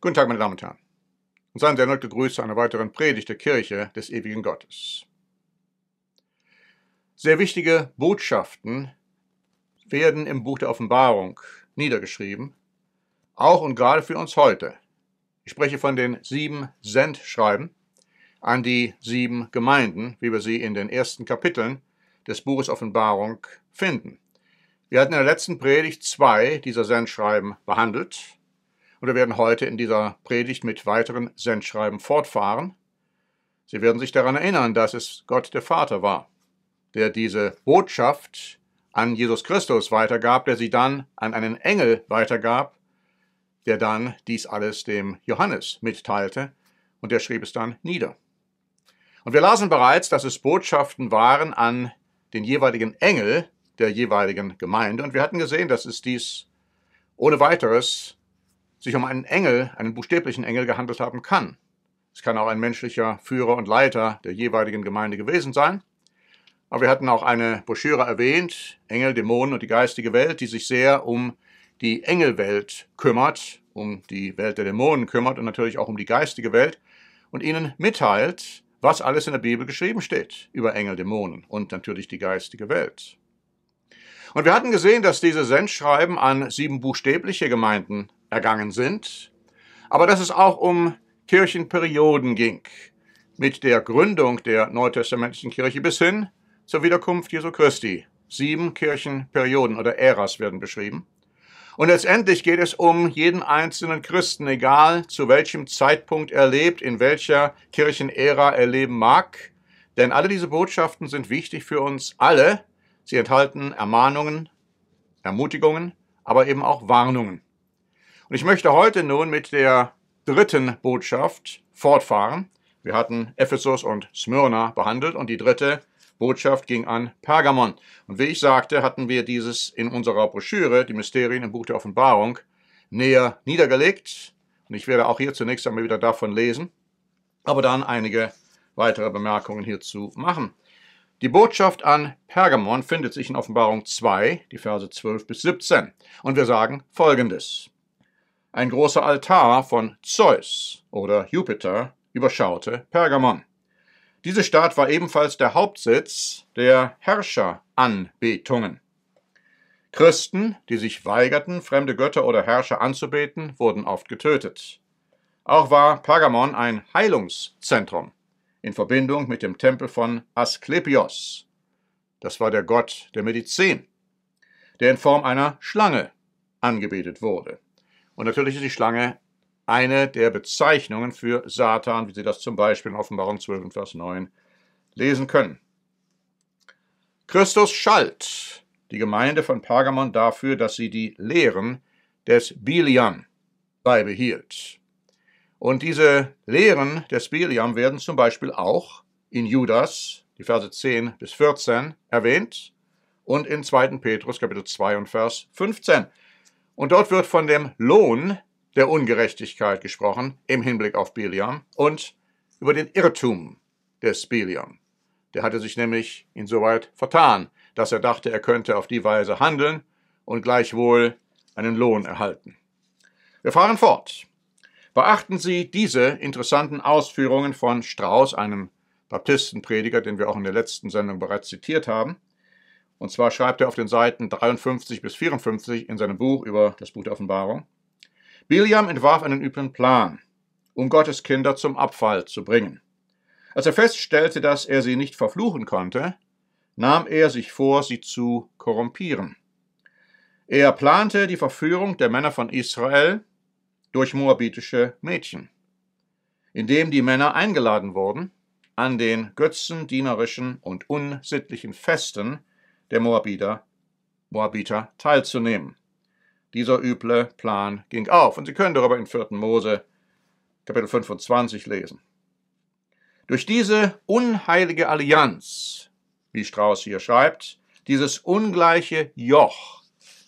Guten Tag, meine Damen und Herren. Und seien Sie erneut gegrüßt zu einer weiteren Predigt der Kirche des ewigen Gottes. Sehr wichtige Botschaften werden im Buch der Offenbarung niedergeschrieben, auch und gerade für uns heute. Ich spreche von den 7 Sendschreiben an die 7 Gemeinden, wie wir sie in den ersten Kapiteln des Buches Offenbarung finden. Wir hatten in der letzten Predigt 2 dieser Sendschreiben behandelt. Und wir werden heute in dieser Predigt mit weiteren Sendschreiben fortfahren. Sie werden sich daran erinnern, dass es Gott der Vater war, der diese Botschaft an Jesus Christus weitergab, der sie dann an einen Engel weitergab, der dann dies alles dem Johannes mitteilte und der schrieb es dann nieder. Und wir lasen bereits, dass es Botschaften waren an den jeweiligen Engel der jeweiligen Gemeinde. Und wir hatten gesehen, dass es dies ohne weiteres sich um einen Engel, einen buchstäblichen Engel gehandelt haben kann. Es kann auch ein menschlicher Führer und Leiter der jeweiligen Gemeinde gewesen sein. Aber wir hatten auch eine Broschüre erwähnt, Engel, Dämonen und die geistige Welt, die sich sehr um die Engelwelt kümmert, um die Welt der Dämonen kümmert und natürlich auch um die geistige Welt und ihnen mitteilt, was alles in der Bibel geschrieben steht über Engel, Dämonen und natürlich die geistige Welt. Und wir hatten gesehen, dass diese Sendschreiben an 7 buchstäbliche Gemeinden ergangen sind, aber dass es auch um Kirchenperioden ging, mit der Gründung der neutestamentlichen Kirche bis hin zur Wiederkunft Jesu Christi. 7 Kirchenperioden oder Äras werden beschrieben. Und letztendlich geht es um jeden einzelnen Christen, egal zu welchem Zeitpunkt er lebt, in welcher Kirchenära er leben mag, denn alle diese Botschaften sind wichtig für uns alle. Sie enthalten Ermahnungen, Ermutigungen, aber eben auch Warnungen. Und ich möchte heute nun mit der 3. Botschaft fortfahren. Wir hatten Ephesus und Smyrna behandelt und die 3. Botschaft ging an Pergamon. Und wie ich sagte, hatten wir dieses in unserer Broschüre, die Mysterien im Buch der Offenbarung, näher niedergelegt. Und ich werde auch hier zunächst einmal wieder davon lesen, aber dann einige weitere Bemerkungen hierzu machen. Die Botschaft an Pergamon findet sich in Offenbarung 2, die Verse 12 bis 17. Und wir sagen Folgendes. Ein großer Altar von Zeus oder Jupiter überschaute Pergamon. Diese Stadt war ebenfalls der Hauptsitz der Herrscheranbetungen. Christen, die sich weigerten, fremde Götter oder Herrscher anzubeten, wurden oft getötet. Auch war Pergamon ein Heilungszentrum in Verbindung mit dem Tempel von Asklepios. Das war der Gott der Medizin, der in Form einer Schlange angebetet wurde. Und natürlich ist die Schlange eine der Bezeichnungen für Satan, wie Sie das zum Beispiel in Offenbarung 12, Vers 9 lesen können. Christus schalt die Gemeinde von Pergamon dafür, dass sie die Lehren des Bileam beibehielt. Und diese Lehren des Bileam werden zum Beispiel auch in Judas, die Verse 10 bis 14, erwähnt und in 2. Petrus, Kapitel 2 und Vers 15. Und dort wird von dem Lohn der Ungerechtigkeit gesprochen im Hinblick auf Bileam und über den Irrtum des Bileam. Der hatte sich nämlich insoweit vertan, dass er dachte, er könnte auf die Weise handeln und gleichwohl einen Lohn erhalten. Wir fahren fort. Beachten Sie diese interessanten Ausführungen von Strauss, einem Baptistenprediger, den wir auch in der letzten Sendung bereits zitiert haben. Und zwar schreibt er auf den Seiten 53 bis 54 in seinem Buch über das Buch der Offenbarung: Bileam entwarf einen üblen Plan, um Gottes Kinder zum Abfall zu bringen. Als er feststellte, dass er sie nicht verfluchen konnte, nahm er sich vor, sie zu korrumpieren. Er plante die Verführung der Männer von Israel durch moabitische Mädchen, indem die Männer eingeladen wurden, an den götzendienerischen und unsittlichen Festen der Moabiter teilzunehmen. Dieser üble Plan ging auf, und Sie können darüber in 4. Mose, Kapitel 25, lesen. Durch diese unheilige Allianz, wie Strauss hier schreibt, dieses ungleiche Joch,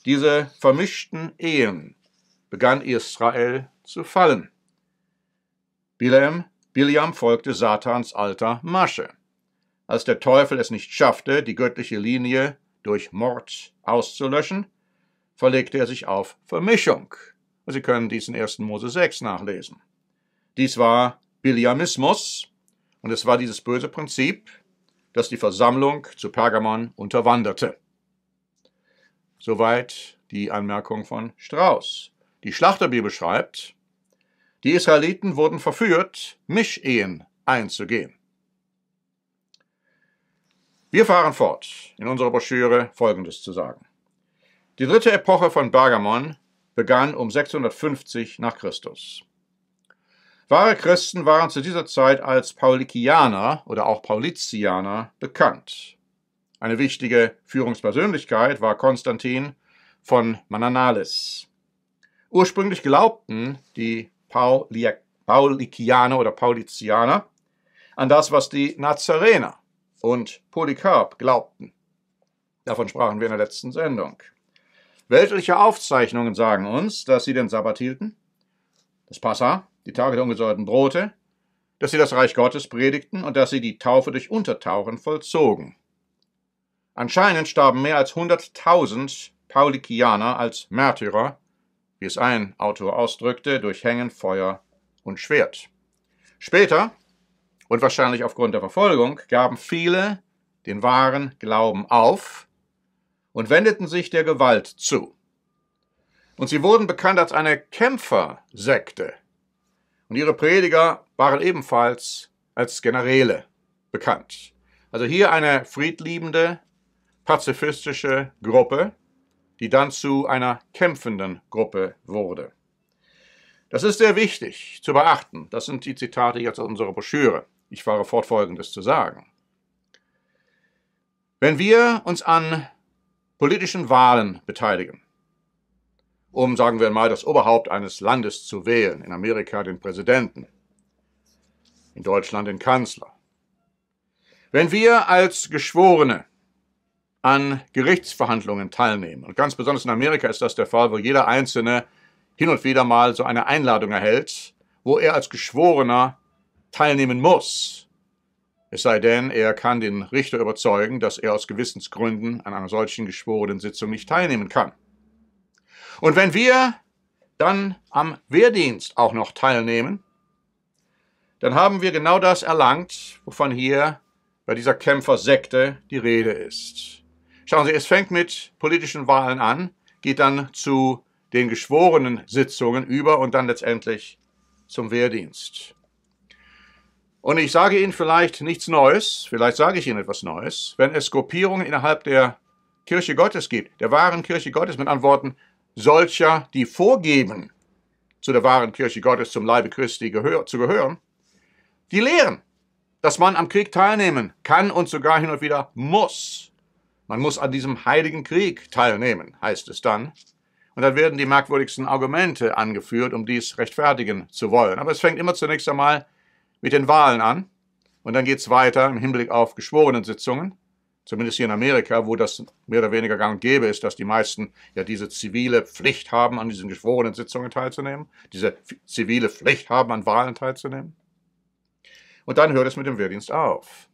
diese vermischten Ehen, begann Israel zu fallen. Bileam folgte Satans alter Masche. Als der Teufel es nicht schaffte, die göttliche Linie durch Mord auszulöschen, verlegte er sich auf Vermischung Und Sie können diesen 1. Mose 6 nachlesen. Dies war Bileamismus, und es war dieses böse Prinzip, das die Versammlung zu Pergamon unterwanderte. Soweit die Anmerkung von Strauss. Die Schlachterbibel schreibt, die Israeliten wurden verführt, Mischehen einzugehen. Wir fahren fort, in unserer Broschüre Folgendes zu sagen. Die dritte Epoche von Pergamon begann um 650 nach Christus. Wahre Christen waren zu dieser Zeit als Paulikianer oder auch Paulizianer bekannt. Eine wichtige Führungspersönlichkeit war Konstantin von Mananalis. Ursprünglich glaubten die Paulikianer oder Paulizianer an das, was die Nazarener und Polycarp glaubten. Davon sprachen wir in der letzten Sendung. Weltliche Aufzeichnungen sagen uns, dass sie den Sabbat hielten, das Passa, die Tage der ungesäuerten Brote, dass sie das Reich Gottes predigten und dass sie die Taufe durch Untertauchen vollzogen. Anscheinend starben mehr als 100.000 Paulikianer als Märtyrer, wie es ein Autor ausdrückte, durch Hängen, Feuer und Schwert. Später, und wahrscheinlich aufgrund der Verfolgung, gaben viele den wahren Glauben auf und wendeten sich der Gewalt zu. Und sie wurden bekannt als eine Kämpfersekte. Und ihre Prediger waren ebenfalls als Generäle bekannt. Also hier eine friedliebende, pazifistische Gruppe, die dann zu einer kämpfenden Gruppe wurde. Das ist sehr wichtig zu beachten. Das sind die Zitate jetzt aus unserer Broschüre. Ich fahre fort, Folgendes zu sagen. Wenn wir uns an politischen Wahlen beteiligen, um, sagen wir mal, das Oberhaupt eines Landes zu wählen, in Amerika den Präsidenten, in Deutschland den Kanzler, wenn wir als Geschworene an Gerichtsverhandlungen teilnehmen, und ganz besonders in Amerika ist das der Fall, wo jeder Einzelne hin und wieder mal so eine Einladung erhält, wo er als Geschworener teilnehmen muss, es sei denn, er kann den Richter überzeugen, dass er aus Gewissensgründen an einer solchen Geschworenensitzung nicht teilnehmen kann. Und wenn wir dann am Wehrdienst auch noch teilnehmen, dann haben wir genau das erlangt, wovon hier bei dieser Kämpfersekte die Rede ist. Schauen Sie, es fängt mit politischen Wahlen an, geht dann zu den Geschworenensitzungen über und dann letztendlich zum Wehrdienst. Und ich sage Ihnen vielleicht nichts Neues, vielleicht sage ich Ihnen etwas Neues, wenn es Gruppierungen innerhalb der Kirche Gottes gibt, der wahren Kirche Gottes, mit Antworten solcher, die vorgeben, zu der wahren Kirche Gottes, zum Leibe Christi zu gehören, die lehren, dass man am Krieg teilnehmen kann und sogar hin und wieder muss. Man muss an diesem heiligen Krieg teilnehmen, heißt es dann. Und dann werden die merkwürdigsten Argumente angeführt, um dies rechtfertigen zu wollen. Aber es fängt immer zunächst einmal mit den Wahlen an und dann geht es weiter im Hinblick auf Geschworenensitzungen. Zumindest hier in Amerika, wo das mehr oder weniger gang und gäbe ist, dass die meisten ja diese zivile Pflicht haben, an diesen Geschworenensitzungen teilzunehmen, diese zivile Pflicht haben, an Wahlen teilzunehmen. Und dann hört es mit dem Wehrdienst auf.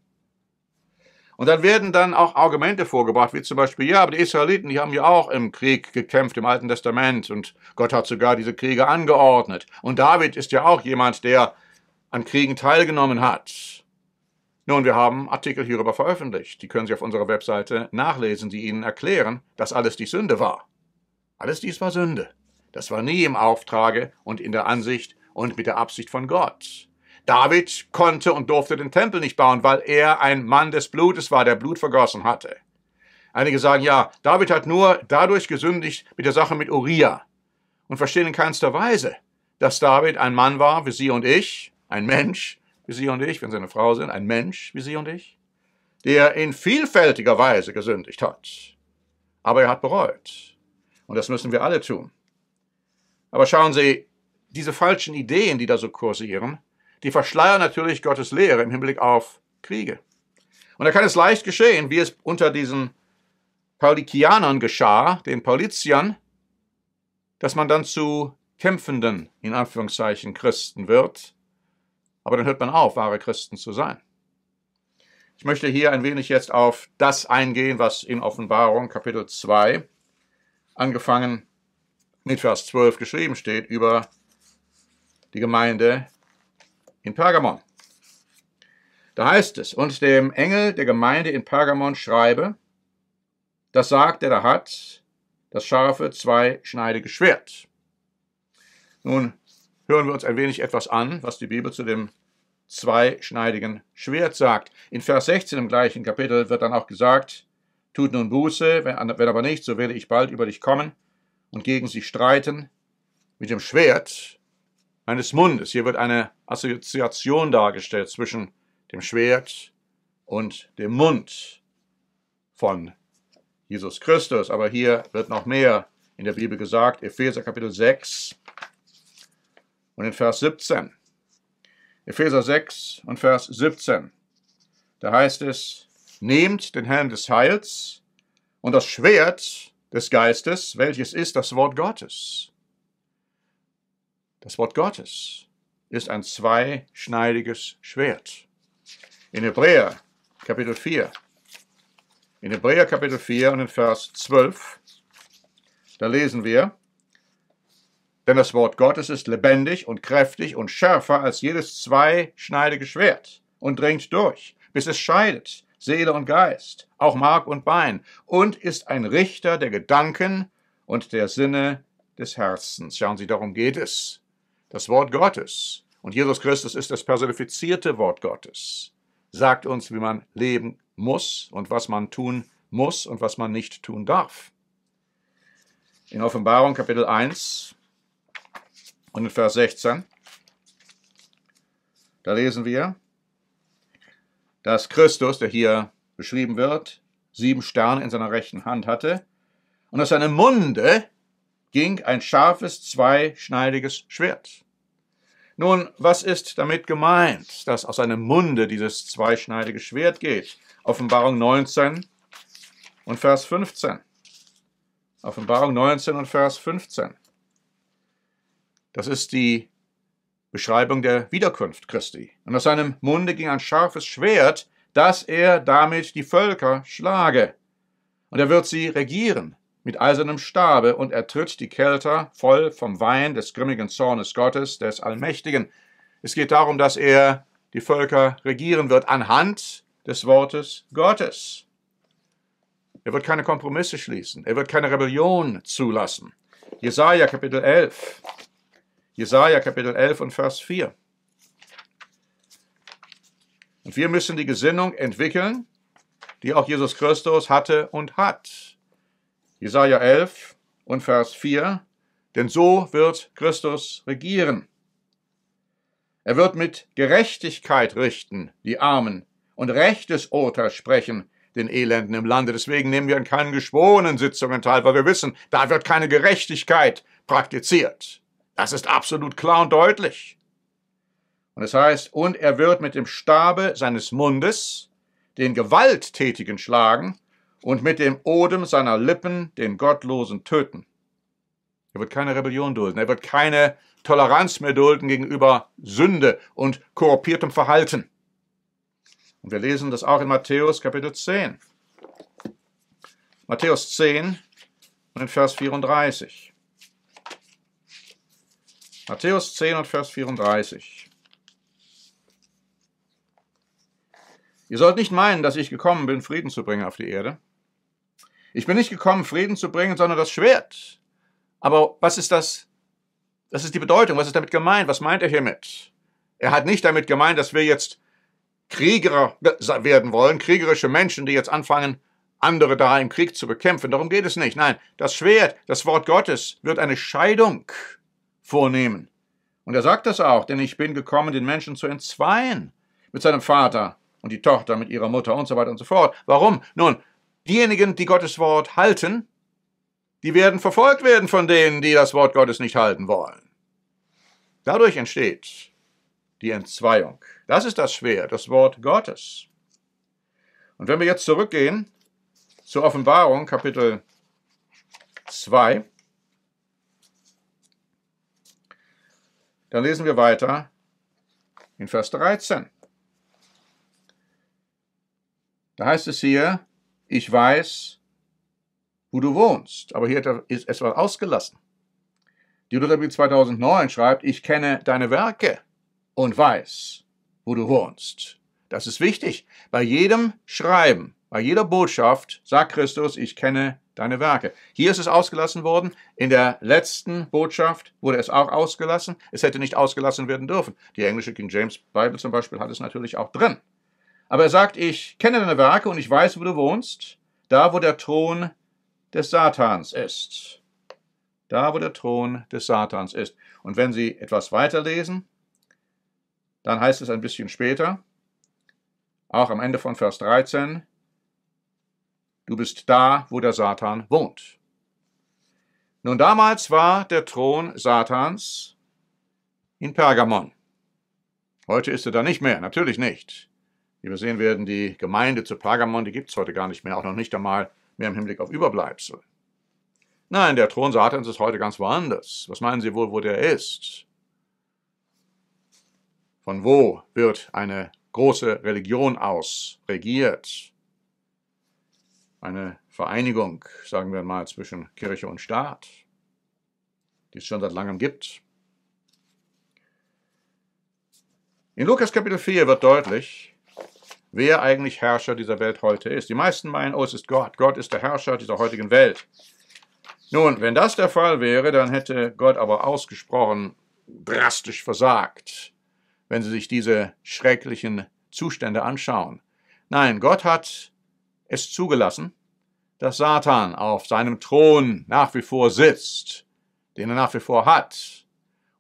Und dann werden dann auch Argumente vorgebracht, wie zum Beispiel, ja, aber die Israeliten, die haben ja auch im Krieg gekämpft, im Alten Testament, und Gott hat sogar diese Kriege angeordnet. Und David ist ja auch jemand, der an Kriegen teilgenommen hat. Nun, wir haben Artikel hierüber veröffentlicht. Die können Sie auf unserer Webseite nachlesen, die Ihnen erklären, dass alles dies Sünde war. Alles dies war Sünde. Das war nie im Auftrage und in der Ansicht und mit der Absicht von Gott. David konnte und durfte den Tempel nicht bauen, weil er ein Mann des Blutes war, der Blut vergossen hatte. Einige sagen, ja, David hat nur dadurch gesündigt mit der Sache mit Uriah, und verstehen in keinster Weise, dass David ein Mann war wie Sie und ich, ein Mensch wie Sie und ich, wenn Sie eine Frau sind, ein Mensch wie Sie und ich, der in vielfältiger Weise gesündigt hat. Aber er hat bereut. Und das müssen wir alle tun. Aber schauen Sie, diese falschen Ideen, die da so kursieren, die verschleiern natürlich Gottes Lehre im Hinblick auf Kriege. Und da kann es leicht geschehen, wie es unter diesen Paulikianern geschah, den Pauliziern, dass man dann zu kämpfenden, in Anführungszeichen, Christen wird. Aber dann hört man auf, wahre Christen zu sein. Ich möchte hier ein wenig jetzt auf das eingehen, was in Offenbarung Kapitel 2, angefangen mit Vers 12 geschrieben steht über die Gemeinde in Pergamon. Da heißt es, und dem Engel der Gemeinde in Pergamon schreibe, das sagt, der da hat das scharfe, zweischneidige Schwert. Nun hören wir uns ein wenig etwas an, was die Bibel zu dem zweischneidigen Schwert sagt. In Vers 16 im gleichen Kapitel wird dann auch gesagt, tut nun Buße, wenn aber nicht, so werde ich bald über dich kommen und gegen sie streiten mit dem Schwert eines Mundes. Hier wird eine Assoziation dargestellt zwischen dem Schwert und dem Mund von Jesus Christus. Aber hier wird noch mehr in der Bibel gesagt, Epheser Kapitel 6 und in Vers 17. Epheser 6 und Vers 17, da heißt es, nehmt den Helm des Heils und das Schwert des Geistes, welches ist das Wort Gottes. Das Wort Gottes ist ein zweischneidiges Schwert. In Hebräer Kapitel 4, in Hebräer Kapitel 4 und in Vers 12, da lesen wir, denn das Wort Gottes ist lebendig und kräftig und schärfer als jedes zweischneidige Schwert und dringt durch, bis es scheidet, Seele und Geist, auch Mark und Bein, und ist ein Richter der Gedanken und der Sinne des Herzens. Schauen Sie, darum geht es. Das Wort Gottes, und Jesus Christus ist das personifizierte Wort Gottes, sagt uns, wie man leben muss und was man tun muss und was man nicht tun darf. In Offenbarung Kapitel 1, und in Vers 16, da lesen wir, dass Christus, der hier beschrieben wird, 7 Sterne in seiner rechten Hand hatte und aus seinem Munde ging ein scharfes, zweischneidiges Schwert. Nun, was ist damit gemeint, dass aus seinem Munde dieses zweischneidige Schwert geht? Offenbarung 19 und Vers 15. Offenbarung 19 und Vers 15. Das ist die Beschreibung der Wiederkunft Christi. Und aus seinem Munde ging ein scharfes Schwert, dass er damit die Völker schlage. Und er wird sie regieren mit eisernem Stabe und er tritt die Kelter voll vom Wein des grimmigen Zornes Gottes, des Allmächtigen. Es geht darum, dass er die Völker regieren wird anhand des Wortes Gottes. Er wird keine Kompromisse schließen. Er wird keine Rebellion zulassen. Jesaja Kapitel 11. Jesaja Kapitel 11 und Vers 4. Und wir müssen die Gesinnung entwickeln, die auch Jesus Christus hatte und hat. Jesaja 11 und Vers 4. Denn so wird Christus regieren. Er wird mit Gerechtigkeit richten, die Armen, und rechtes Urteil sprechen, den Elenden im Lande. Deswegen nehmen wir an keinen geschworenen Sitzungen teil, weil wir wissen, da wird keine Gerechtigkeit praktiziert. Das ist absolut klar und deutlich. Und es heißt, und er wird mit dem Stabe seines Mundes den Gewalttätigen schlagen und mit dem Odem seiner Lippen den Gottlosen töten. Er wird keine Rebellion dulden. Er wird keine Toleranz mehr dulden gegenüber Sünde und korrumpiertem Verhalten. Und wir lesen das auch in Matthäus Kapitel 10. Matthäus 10 und in Vers 34. Matthäus 10 und Vers 34. Ihr sollt nicht meinen, dass ich gekommen bin, Frieden zu bringen auf die Erde. Ich bin nicht gekommen, Frieden zu bringen, sondern das Schwert. Aber was ist das? Das ist die Bedeutung. Was ist damit gemeint? Was meint er hiermit? Er hat nicht damit gemeint, dass wir jetzt Krieger werden wollen, kriegerische Menschen, die jetzt anfangen, andere da im Krieg zu bekämpfen. Darum geht es nicht. Nein, das Schwert, das Wort Gottes, wird eine Scheidung vornehmen. Und er sagt das auch, denn ich bin gekommen, den Menschen zu entzweien mit seinem Vater und die Tochter mit ihrer Mutter und so weiter und so fort. Warum? Nun, diejenigen, die Gottes Wort halten, die werden verfolgt werden von denen, die das Wort Gottes nicht halten wollen. Dadurch entsteht die Entzweiung. Das ist das Schwert, das Wort Gottes. Und wenn wir jetzt zurückgehen zur Offenbarung, Kapitel 2, dann lesen wir weiter in Vers 13. Da heißt es hier, ich weiß, wo du wohnst. Aber hier ist etwas ausgelassen. Die Lutherbibel 2009 schreibt, ich kenne deine Werke und weiß, wo du wohnst. Das ist wichtig. Bei jedem Schreiben, bei jeder Botschaft sagt Christus, ich kenne deine Werke. Hier ist es ausgelassen worden. In der letzten Botschaft wurde es auch ausgelassen. Es hätte nicht ausgelassen werden dürfen. Die englische King James Bible zum Beispiel hat es natürlich auch drin. Aber er sagt, ich kenne deine Werke und ich weiß, wo du wohnst, da wo der Thron des Satans ist. Da, wo der Thron des Satans ist. Und wenn Sie etwas weiterlesen, dann heißt es ein bisschen später, auch am Ende von Vers 13, du bist da, wo der Satan wohnt. Nun, damals war der Thron Satans in Pergamon. Heute ist er da nicht mehr, natürlich nicht. Wie wir sehen werden, die Gemeinde zu Pergamon, die gibt es heute gar nicht mehr, auch noch nicht einmal mehr im Hinblick auf Überbleibsel. Nein, der Thron Satans ist heute ganz woanders. Was meinen Sie wohl, wo der ist? Von wo wird eine große Religion aus regiert? Eine Vereinigung, sagen wir mal, zwischen Kirche und Staat, die es schon seit langem gibt. In Lukas Kapitel 4 wird deutlich, wer eigentlich Herrscher dieser Welt heute ist. Die meisten meinen, oh, es ist Gott. Gott ist der Herrscher dieser heutigen Welt. Nun, wenn das der Fall wäre, dann hätte Gott aber ausgesprochen drastisch versagt, wenn Sie sich diese schrecklichen Zustände anschauen. Nein, Gott hat es zugelassen, dass Satan auf seinem Thron nach wie vor sitzt, den er nach wie vor hat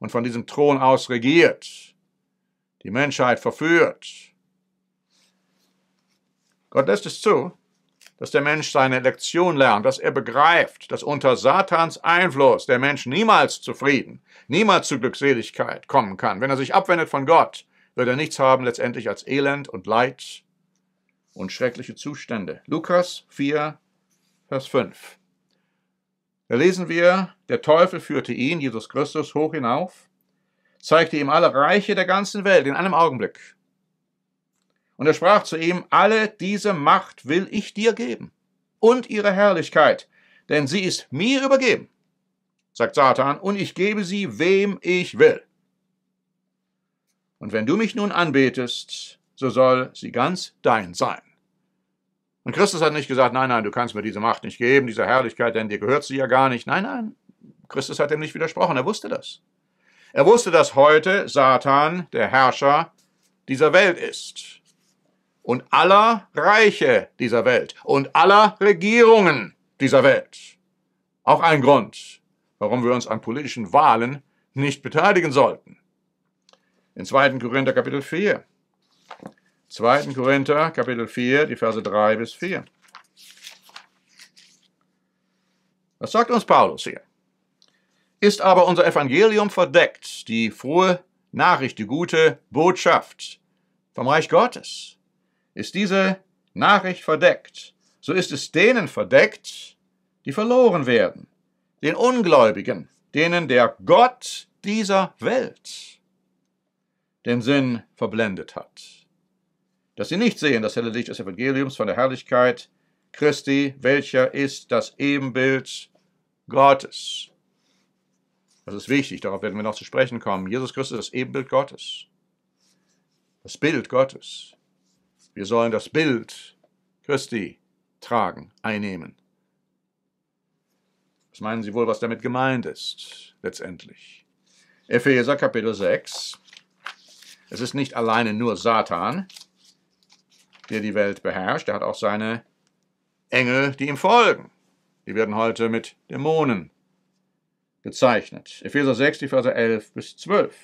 und von diesem Thron aus regiert, die Menschheit verführt. Gott lässt es zu, dass der Mensch seine Lektion lernt, dass er begreift, dass unter Satans Einfluss der Mensch niemals zu Frieden, niemals zu Glückseligkeit kommen kann. Wenn er sich abwendet von Gott, wird er nichts haben letztendlich als Elend und Leid und schreckliche Zustände. Lukas 4, Vers 5. Da lesen wir, der Teufel führte ihn, Jesus Christus, hoch hinauf, zeigte ihm alle Reiche der ganzen Welt in einem Augenblick. Und er sprach zu ihm, alle diese Macht will ich dir geben und ihre Herrlichkeit, denn sie ist mir übergeben, sagt Satan, und ich gebe sie, wem ich will. Und wenn du mich nun anbetest, so soll sie ganz dein sein. Und Christus hat nicht gesagt, nein, nein, du kannst mir diese Macht nicht geben, diese Herrlichkeit, denn dir gehört sie ja gar nicht. Nein, nein, Christus hat dem nicht widersprochen, er wusste das. Er wusste, dass heute Satan der Herrscher dieser Welt ist. Und aller Reiche dieser Welt und aller Regierungen dieser Welt. Auch ein Grund, warum wir uns an politischen Wahlen nicht beteiligen sollten. In 2. Korinther Kapitel 4. 2. Korinther Kapitel 4, die Verse 3 bis 4. Was sagt uns Paulus hier? Ist aber unser Evangelium verdeckt, die frohe Nachricht, die gute Botschaft vom Reich Gottes? Ist diese Nachricht verdeckt, so ist es denen verdeckt, die verloren werden, den Ungläubigen, denen der Gott dieser Welt den Sinn verblendet hat, dass sie nicht sehen das helle Licht des Evangeliums von der Herrlichkeit Christi, welcher ist das Ebenbild Gottes. Das ist wichtig, darauf werden wir noch zu sprechen kommen. Jesus Christus ist das Ebenbild Gottes, das Bild Gottes. Wir sollen das Bild Christi tragen, einnehmen. Was meinen Sie wohl, was damit gemeint ist, letztendlich? Epheser Kapitel 6. Es ist nicht alleine nur Satan, der die Welt beherrscht. Er hat auch seine Engel, die ihm folgen. Die werden heute mit Dämonen bezeichnet. Epheser 6, die Verse 11 bis 12.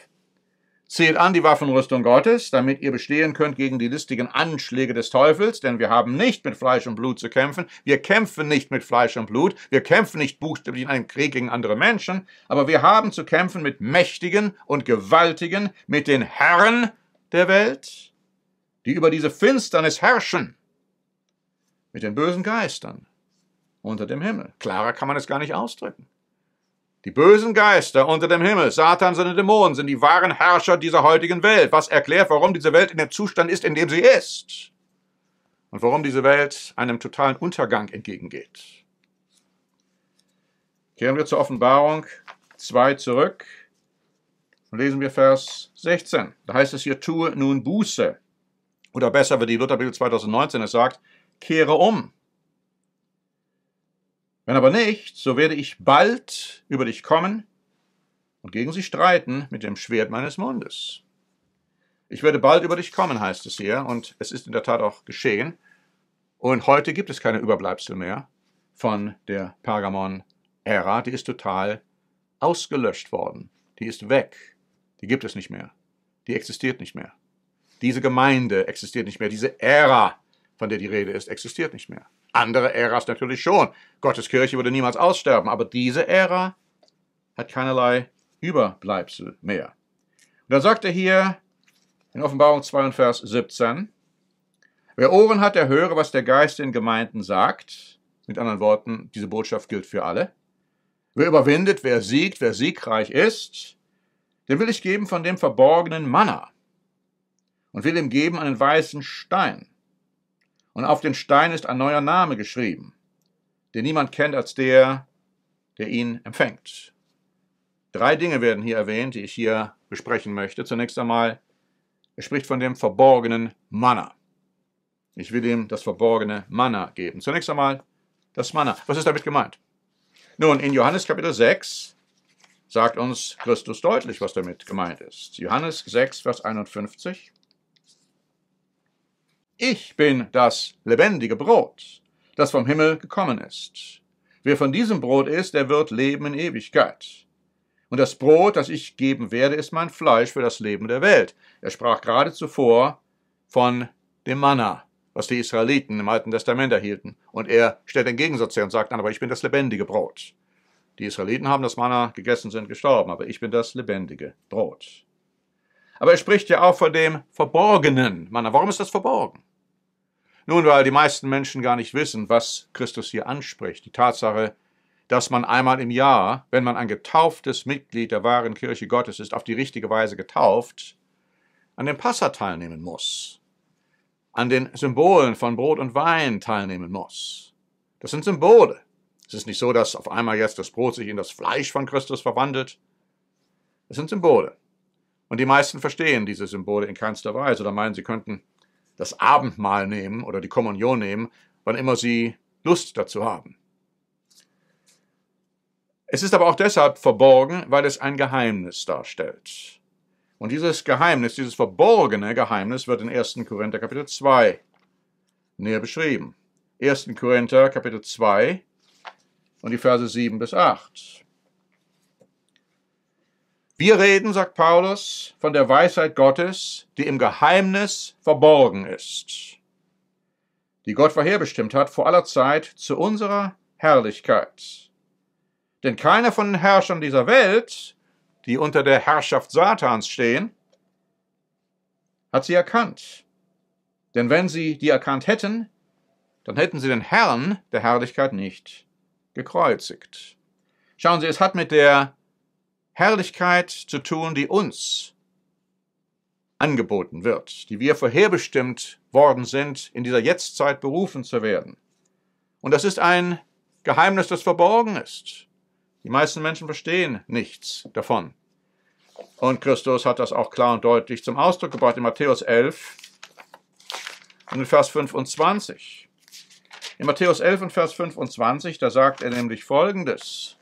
Zählt an die Waffenrüstung Gottes, damit ihr bestehen könnt gegen die listigen Anschläge des Teufels, denn wir haben nicht mit Fleisch und Blut zu kämpfen. Wir kämpfen nicht mit Fleisch und Blut. Wir kämpfen nicht buchstäblich in einem Krieg gegen andere Menschen, aber wir haben zu kämpfen mit Mächtigen und Gewaltigen, mit den Herren der Welt, die über diese Finsternis herrschen, mit den bösen Geistern unter dem Himmel. Klarer kann man es gar nicht ausdrücken. Die bösen Geister unter dem Himmel, Satan, seine Dämonen, sind die wahren Herrscher dieser heutigen Welt. Was erklärt, warum diese Welt in dem Zustand ist, in dem sie ist. Und warum diese Welt einem totalen Untergang entgegengeht. Kehren wir zur Offenbarung 2 zurück, lesen wir Vers 16. Da heißt es hier, tue nun Buße. Oder besser, wie die Lutherbibel 2019 es sagt, kehre um. Wenn aber nicht, so werde ich bald über dich kommen und gegen sie streiten mit dem Schwert meines Mundes. Ich werde bald über dich kommen, heißt es hier, und es ist in der Tat auch geschehen. Und heute gibt es keine Überbleibsel mehr von der Pergamon-Ära. Die ist total ausgelöscht worden. Die ist weg. Die gibt es nicht mehr. Die existiert nicht mehr. Diese Gemeinde existiert nicht mehr. Diese Ära, von der die Rede ist, existiert nicht mehr. Andere Äras natürlich schon. Gottes Kirche würde niemals aussterben. Aber diese Ära hat keinerlei Überbleibsel mehr. Und dann sagt er hier in Offenbarung 2 und Vers 17, wer Ohren hat, der höre, was der Geist in Gemeinden sagt. Mit anderen Worten, diese Botschaft gilt für alle. Wer überwindet, wer siegt, wer siegreich ist, dem will ich geben von dem verborgenen Manna und will ihm geben einen weißen Stein. Und auf den Stein ist ein neuer Name geschrieben, den niemand kennt als der, der ihn empfängt. 3 Dinge werden hier erwähnt, die ich hier besprechen möchte. Zunächst einmal, er spricht von dem verborgenen Manna. Ich will ihm das verborgene Manna geben. Zunächst einmal das Manna. Was ist damit gemeint? Nun, in Johannes Kapitel 6 sagt uns Christus deutlich, was damit gemeint ist. Johannes 6, Vers 51. Ich bin das lebendige Brot, das vom Himmel gekommen ist. Wer von diesem Brot isst, der wird leben in Ewigkeit. Und das Brot, das ich geben werde, ist mein Fleisch für das Leben der Welt. Er sprach gerade zuvor von dem Manna, was die Israeliten im Alten Testament erhielten. Und er stellt den Gegensatz her und sagt, aber ich bin das lebendige Brot. Die Israeliten haben das Manna gegessen, sind gestorben, aber ich bin das lebendige Brot. Aber er spricht ja auch von dem verborgenen Manna. Warum ist das verborgen? Nun, weil die meisten Menschen gar nicht wissen, was Christus hier anspricht. Die Tatsache, dass man einmal im Jahr, wenn man ein getauftes Mitglied der wahren Kirche Gottes ist, auf die richtige Weise getauft, an dem Passa teilnehmen muss. An den Symbolen von Brot und Wein teilnehmen muss. Das sind Symbole. Es ist nicht so, dass auf einmal jetzt das Brot sich in das Fleisch von Christus verwandelt. Es sind Symbole. Und die meisten verstehen diese Symbole in keinster Weise oder meinen, sie könnten das Abendmahl nehmen oder die Kommunion nehmen, wann immer sie Lust dazu haben. Es ist aber auch deshalb verborgen, weil es ein Geheimnis darstellt. Und dieses Geheimnis, dieses verborgene Geheimnis wird in 1. Korinther Kapitel 2 näher beschrieben. 1. Korinther Kapitel 2 und die Verse 7 bis 8. Wir reden, sagt Paulus, von der Weisheit Gottes, die im Geheimnis verborgen ist, die Gott vorherbestimmt hat vor aller Zeit zu unserer Herrlichkeit. Denn keiner von den Herrschern dieser Welt, die unter der Herrschaft Satans stehen, hat sie erkannt. Denn wenn sie die erkannt hätten, dann hätten sie den Herrn der Herrlichkeit nicht gekreuzigt. Schauen Sie, es hat mit der Herrlichkeit zu tun, die uns angeboten wird, die wir vorherbestimmt worden sind, in dieser Jetztzeit berufen zu werden. Und das ist ein Geheimnis, das verborgen ist. Die meisten Menschen verstehen nichts davon. Und Christus hat das auch klar und deutlich zum Ausdruck gebracht in Matthäus 11 und in Vers 25. In Matthäus 11 und Vers 25, da sagt er nämlich Folgendes.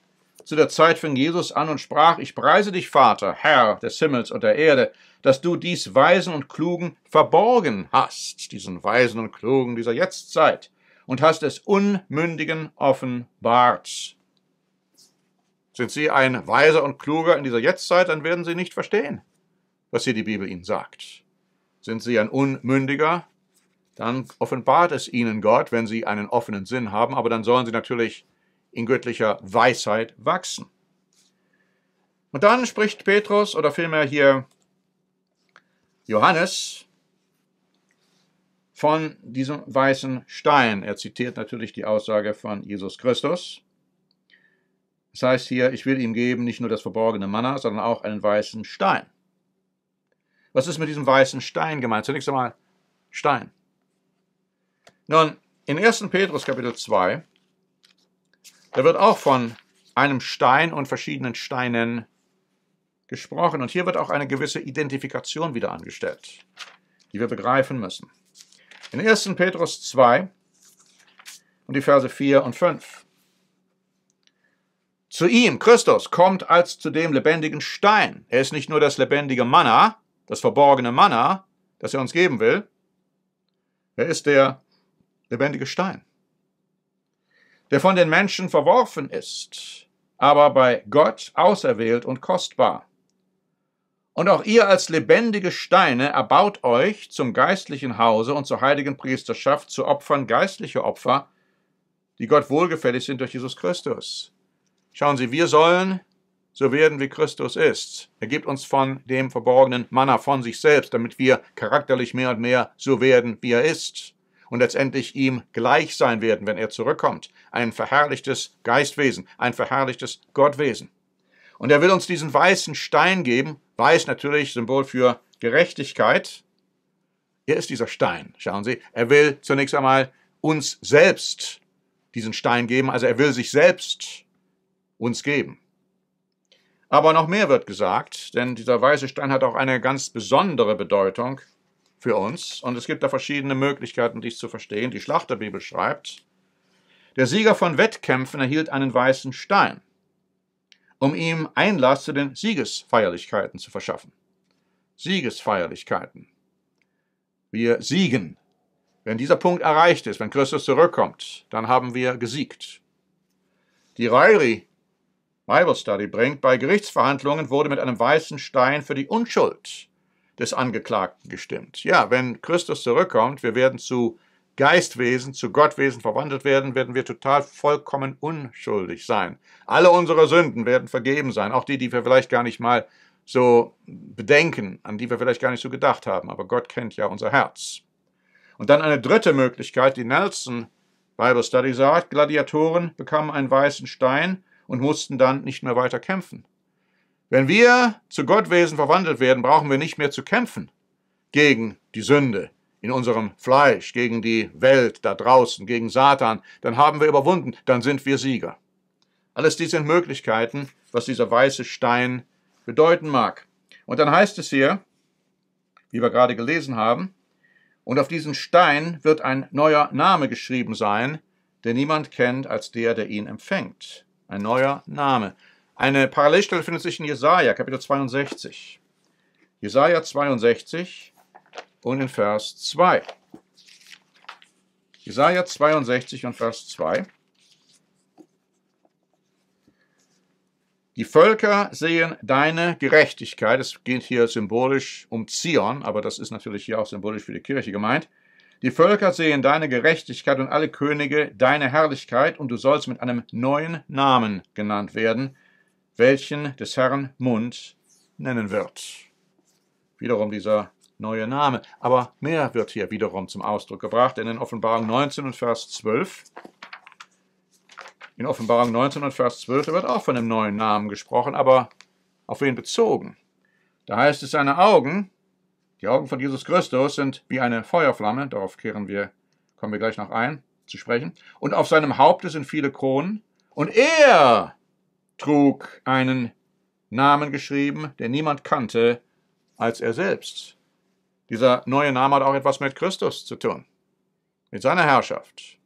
Zu der Zeit fing Jesus an und sprach, ich preise dich, Vater, Herr des Himmels und der Erde, dass du dies Weisen und Klugen verborgen hast, diesen Weisen und Klugen dieser Jetztzeit, und hast es Unmündigen offenbart. Sind sie ein Weiser und Kluger in dieser Jetztzeit, dann werden sie nicht verstehen, was hier die Bibel ihnen sagt. Sind sie ein Unmündiger, dann offenbart es ihnen Gott, wenn sie einen offenen Sinn haben, aber dann sollen sie natürlich in göttlicher Weisheit wachsen. Und dann spricht Petrus, oder vielmehr hier Johannes, von diesem weißen Stein. Er zitiert natürlich die Aussage von Jesus Christus. Das heißt hier, ich will ihm geben nicht nur das verborgene Manna, sondern auch einen weißen Stein. Was ist mit diesem weißen Stein gemeint? Zunächst einmal Stein. Nun, in 1. Petrus Kapitel 2, da wird auch von einem Stein und verschiedenen Steinen gesprochen. Und hier wird auch eine gewisse Identifikation wieder angestellt, die wir begreifen müssen. In 1. Petrus 2 und die Verse 4 und 5. Zu ihm, Christus, kommt als zu dem lebendigen Stein. Er ist nicht nur das lebendige Manna, das verborgene Manna, das er uns geben will. Er ist der lebendige Stein, der von den Menschen verworfen ist, aber bei Gott auserwählt und kostbar. Und auch ihr als lebendige Steine erbaut euch zum geistlichen Hause und zur heiligen Priesterschaft zu Opfern geistliche Opfer, die Gott wohlgefällig sind durch Jesus Christus. Schauen Sie, wir sollen so werden, wie Christus ist. Er gibt uns von dem verborgenen Manna von sich selbst, damit wir charakterlich mehr und mehr so werden, wie er ist. Und letztendlich ihm gleich sein werden, wenn er zurückkommt. Ein verherrlichtes Geistwesen, ein verherrlichtes Gottwesen. Und er will uns diesen weißen Stein geben. Weiß natürlich, Symbol für Gerechtigkeit. Er ist dieser Stein, schauen Sie. Er will zunächst einmal uns selbst diesen Stein geben. Also er will sich selbst uns geben. Aber noch mehr wird gesagt, denn dieser weiße Stein hat auch eine ganz besondere Bedeutung für uns. Und es gibt da verschiedene Möglichkeiten, dies zu verstehen. Die Schlachterbibel schreibt, der Sieger von Wettkämpfen erhielt einen weißen Stein, um ihm Einlass zu den Siegesfeierlichkeiten zu verschaffen. Siegesfeierlichkeiten. Wir siegen. Wenn dieser Punkt erreicht ist, wenn Christus zurückkommt, dann haben wir gesiegt. Die Reiri Bible Study bringt, bei Gerichtsverhandlungen wurde mit einem weißen Stein für die Unschuld des Angeklagten gestimmt. Ja, wenn Christus zurückkommt, wir werden zu Geistwesen, zu Gottwesen verwandelt werden, werden wir total vollkommen unschuldig sein. Alle unsere Sünden werden vergeben sein, auch die, die wir vielleicht gar nicht mal so bedenken, an die wir vielleicht gar nicht so gedacht haben, aber Gott kennt ja unser Herz. Und dann eine dritte Möglichkeit, die Nelson Bible Study sagt, Gladiatoren bekamen einen weißen Stein und mussten dann nicht mehr weiter kämpfen. Wenn wir zu Gottwesen verwandelt werden, brauchen wir nicht mehr zu kämpfen gegen die Sünde in unserem Fleisch, gegen die Welt da draußen, gegen Satan. Dann haben wir überwunden, dann sind wir Sieger. Alles dies sind Möglichkeiten, was dieser weiße Stein bedeuten mag. Und dann heißt es hier, wie wir gerade gelesen haben, und auf diesen Stein wird ein neuer Name geschrieben sein, den niemand kennt als der, der ihn empfängt. Ein neuer Name. Eine Parallelstelle findet sich in Jesaja, Kapitel 62. Jesaja 62 und in Vers 2. Jesaja 62 und Vers 2. Die Völker sehen deine Gerechtigkeit. Es geht hier symbolisch um Zion, aber das ist natürlich hier auch symbolisch für die Kirche gemeint. Die Völker sehen deine Gerechtigkeit und alle Könige deine Herrlichkeit, und du sollst mit einem neuen Namen genannt werden, welchen des Herrn Mund nennen wird. Wiederum dieser neue Name. Aber mehr wird hier wiederum zum Ausdruck gebracht, denn in Offenbarung 19 und Vers 12, da wird auch von einem neuen Namen gesprochen, aber auf wen bezogen? Da heißt es, seine Augen, die Augen von Jesus Christus, sind wie eine Feuerflamme, darauf kommen wir gleich noch ein, zu sprechen. Und auf seinem Haupte sind viele Kronen. Und er trug einen Namen geschrieben, den niemand kannte als er selbst. Dieser neue Name hat auch etwas mit Christus zu tun, mit seiner Herrschaft.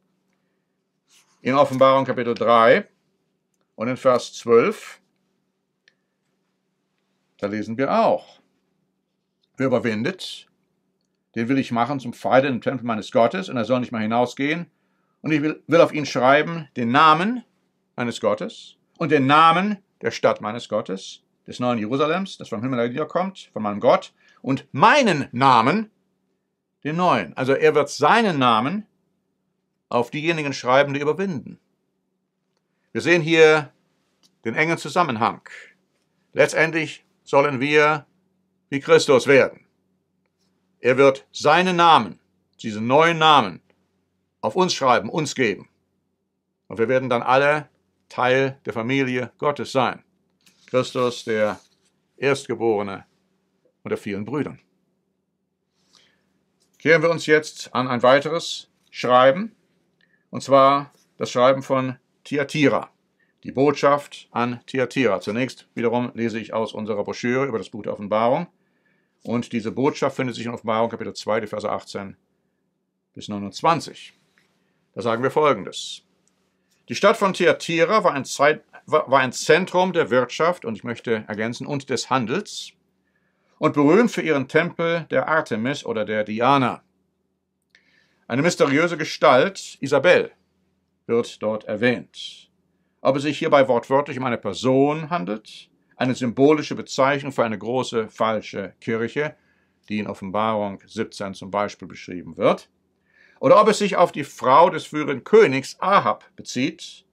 In Offenbarung Kapitel 3 und in Vers 12, da lesen wir auch, wer überwindet, den will ich machen zum Pfeil im Tempel meines Gottes, und er soll nicht mehr hinausgehen. Und ich will auf ihn schreiben den Namen meines Gottes und den Namen der Stadt meines Gottes, des neuen Jerusalems, das vom Himmel niederkommt, von meinem Gott, und meinen Namen, den neuen. Also er wird seinen Namen auf diejenigen schreiben, die überwinden. Wir sehen hier den engen Zusammenhang. Letztendlich sollen wir wie Christus werden. Er wird seinen Namen, diesen neuen Namen, auf uns schreiben, uns geben. Und wir werden dann alle Teil der Familie Gottes sein. Christus, der Erstgeborene unter vielen Brüdern. Kehren wir uns jetzt an ein weiteres Schreiben, und zwar das Schreiben von Thyatira. die Botschaft an Thyatira. Zunächst wiederum lese ich aus unserer Broschüre über das Buch der Offenbarung. Und diese Botschaft findet sich in Offenbarung, Kapitel 2, die Verse 18 bis 29. Da sagen wir Folgendes. Die Stadt von Thyatira war ein Zentrum der Wirtschaft, und ich möchte ergänzen, und des Handels, und berühmt für ihren Tempel der Artemis oder der Diana. Eine mysteriöse Gestalt, Isebel, wird dort erwähnt. Ob es sich hierbei wortwörtlich um eine Person handelt, eine symbolische Bezeichnung für eine große falsche Kirche, die in Offenbarung 17 zum Beispiel beschrieben wird, oder ob es sich auf die Frau des früheren Königs Ahab bezieht.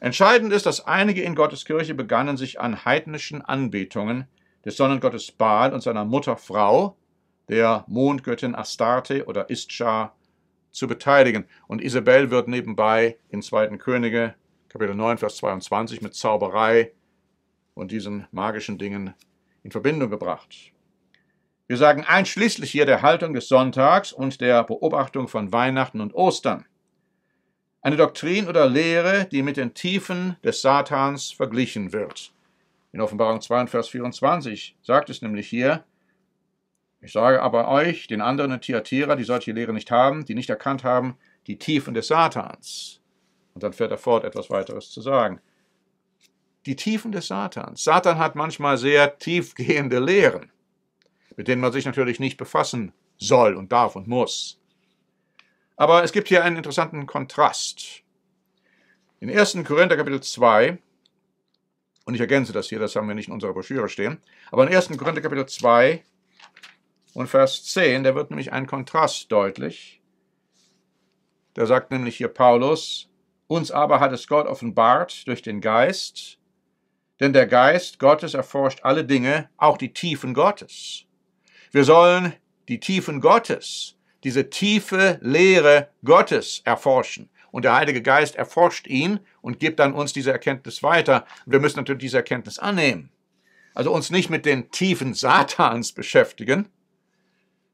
Entscheidend ist, dass einige in Gottes Kirche begannen, sich an heidnischen Anbetungen des Sonnengottes Baal und seiner Mutter Frau, der Mondgöttin Astarte oder Istschar, zu beteiligen. Und Isebel wird nebenbei in 2. Könige, Kapitel 9, Vers 22, mit Zauberei und diesen magischen Dingen in Verbindung gebracht. Wir sagen einschließlich hier der Haltung des Sonntags und der Beobachtung von Weihnachten und Ostern. Eine Doktrin oder Lehre, die mit den Tiefen des Satans verglichen wird. In Offenbarung 2, Vers 24 sagt es nämlich hier: Ich sage aber euch, den anderen in Thyatira, die solche Lehre nicht haben, die nicht erkannt haben, die Tiefen des Satans. Und dann fährt er fort, etwas weiteres zu sagen. Die Tiefen des Satans. Satan hat manchmal sehr tiefgehende Lehren, mit denen man sich natürlich nicht befassen soll und darf und muss. Aber es gibt hier einen interessanten Kontrast. In 1. Korinther Kapitel 2, und ich ergänze das hier, das haben wir nicht in unserer Broschüre stehen, aber in 1. Korinther Kapitel 2 und Vers 10, da wird nämlich ein Kontrast deutlich. Da sagt nämlich hier Paulus: Uns aber hat es Gott offenbart durch den Geist, denn der Geist Gottes erforscht alle Dinge, auch die Tiefen Gottes. Wir sollen die Tiefen Gottes, diese tiefe Lehre Gottes erforschen. Und der Heilige Geist erforscht ihn und gibt dann uns diese Erkenntnis weiter. Und wir müssen natürlich diese Erkenntnis annehmen. Also uns nicht mit den Tiefen Satans beschäftigen.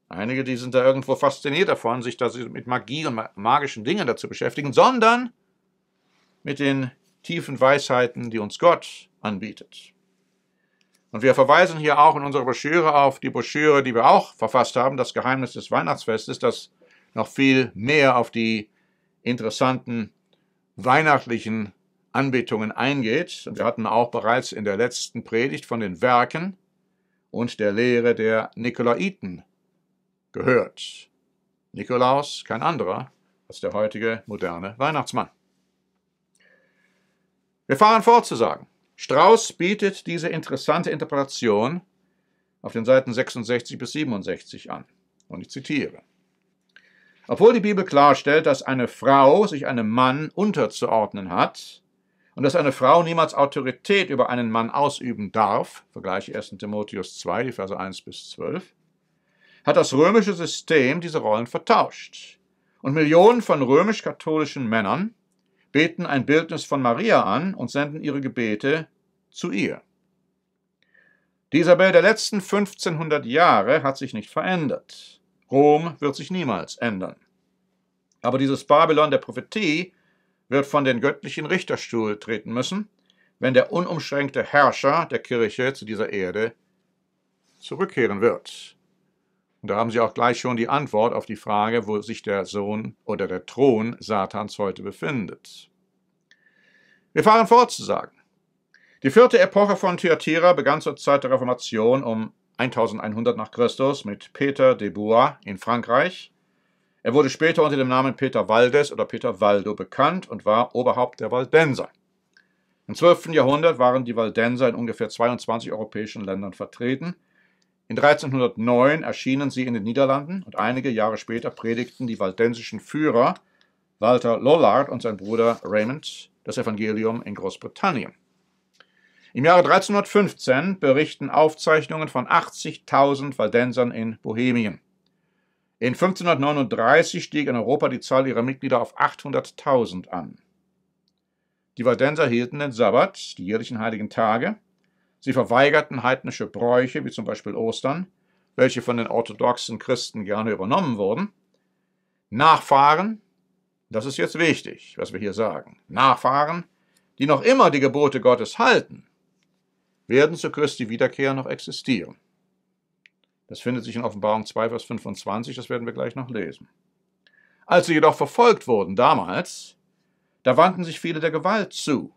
Einige, die sind da irgendwo fasziniert davon, sich da mit Magie und magischen Dingen dazu beschäftigen, sondern mit den tiefen Weisheiten, die uns Gott anbietet. Und wir verweisen hier auch in unserer Broschüre auf die Broschüre, die wir auch verfasst haben, das Geheimnis des Weihnachtsfestes, das noch viel mehr auf die interessanten weihnachtlichen Anbetungen eingeht. Und wir hatten auch bereits in der letzten Predigt von den Werken und der Lehre der Nikolaiten gehört. Nikolaus, kein anderer als der heutige moderne Weihnachtsmann. Wir fahren fort zu sagen: Strauss bietet diese interessante Interpretation auf den Seiten 66 bis 67 an. Und ich zitiere: Obwohl die Bibel klarstellt, dass eine Frau sich einem Mann unterzuordnen hat und dass eine Frau niemals Autorität über einen Mann ausüben darf, vergleiche 1. Timotheus 2, die Verse 1 bis 12, hat das römische System diese Rollen vertauscht. Und Millionen von römisch-katholischen Männern beten ein Bildnis von Maria an und senden ihre Gebete zu ihr. Die Isebel der letzten 1500 Jahre hat sich nicht verändert. Rom wird sich niemals ändern. Aber dieses Babylon der Prophetie wird von den göttlichen Richterstuhl treten müssen, wenn der unumschränkte Herrscher der Kirche zu dieser Erde zurückkehren wird. Und da haben Sie auch gleich schon die Antwort auf die Frage, wo sich der Sohn oder der Thron Satans heute befindet. Wir fahren fort zu sagen: Die 4. Epoche von Thyatira begann zur Zeit der Reformation um 1100 nach Christus mit Peter de Bois in Frankreich. Er wurde später unter dem Namen Peter Waldes oder Peter Waldo bekannt und war Oberhaupt der Waldenser. Im 12. Jahrhundert waren die Waldenser in ungefähr 22 europäischen Ländern vertreten. In 1309 erschienen sie in den Niederlanden und einige Jahre später predigten die waldensischen Führer Walter Lollard und sein Bruder Raymond das Evangelium in Großbritannien. Im Jahre 1315 berichten Aufzeichnungen von 80.000 Waldensern in Bohemien. In 1539 stieg in Europa die Zahl ihrer Mitglieder auf 800.000 an. Die Waldenser hielten den Sabbat, die jährlichen heiligen Tage. Sie verweigerten heidnische Bräuche, wie zum Beispiel Ostern, welche von den orthodoxen Christen gerne übernommen wurden. Nachfahren, das ist jetzt wichtig, was wir hier sagen, Nachfahren, die noch immer die Gebote Gottes halten, werden zu Christi Wiederkehr noch existieren. Das findet sich in Offenbarung 2, Vers 25, das werden wir gleich noch lesen. Als sie jedoch verfolgt wurden damals, da wandten sich viele der Gewalt zu,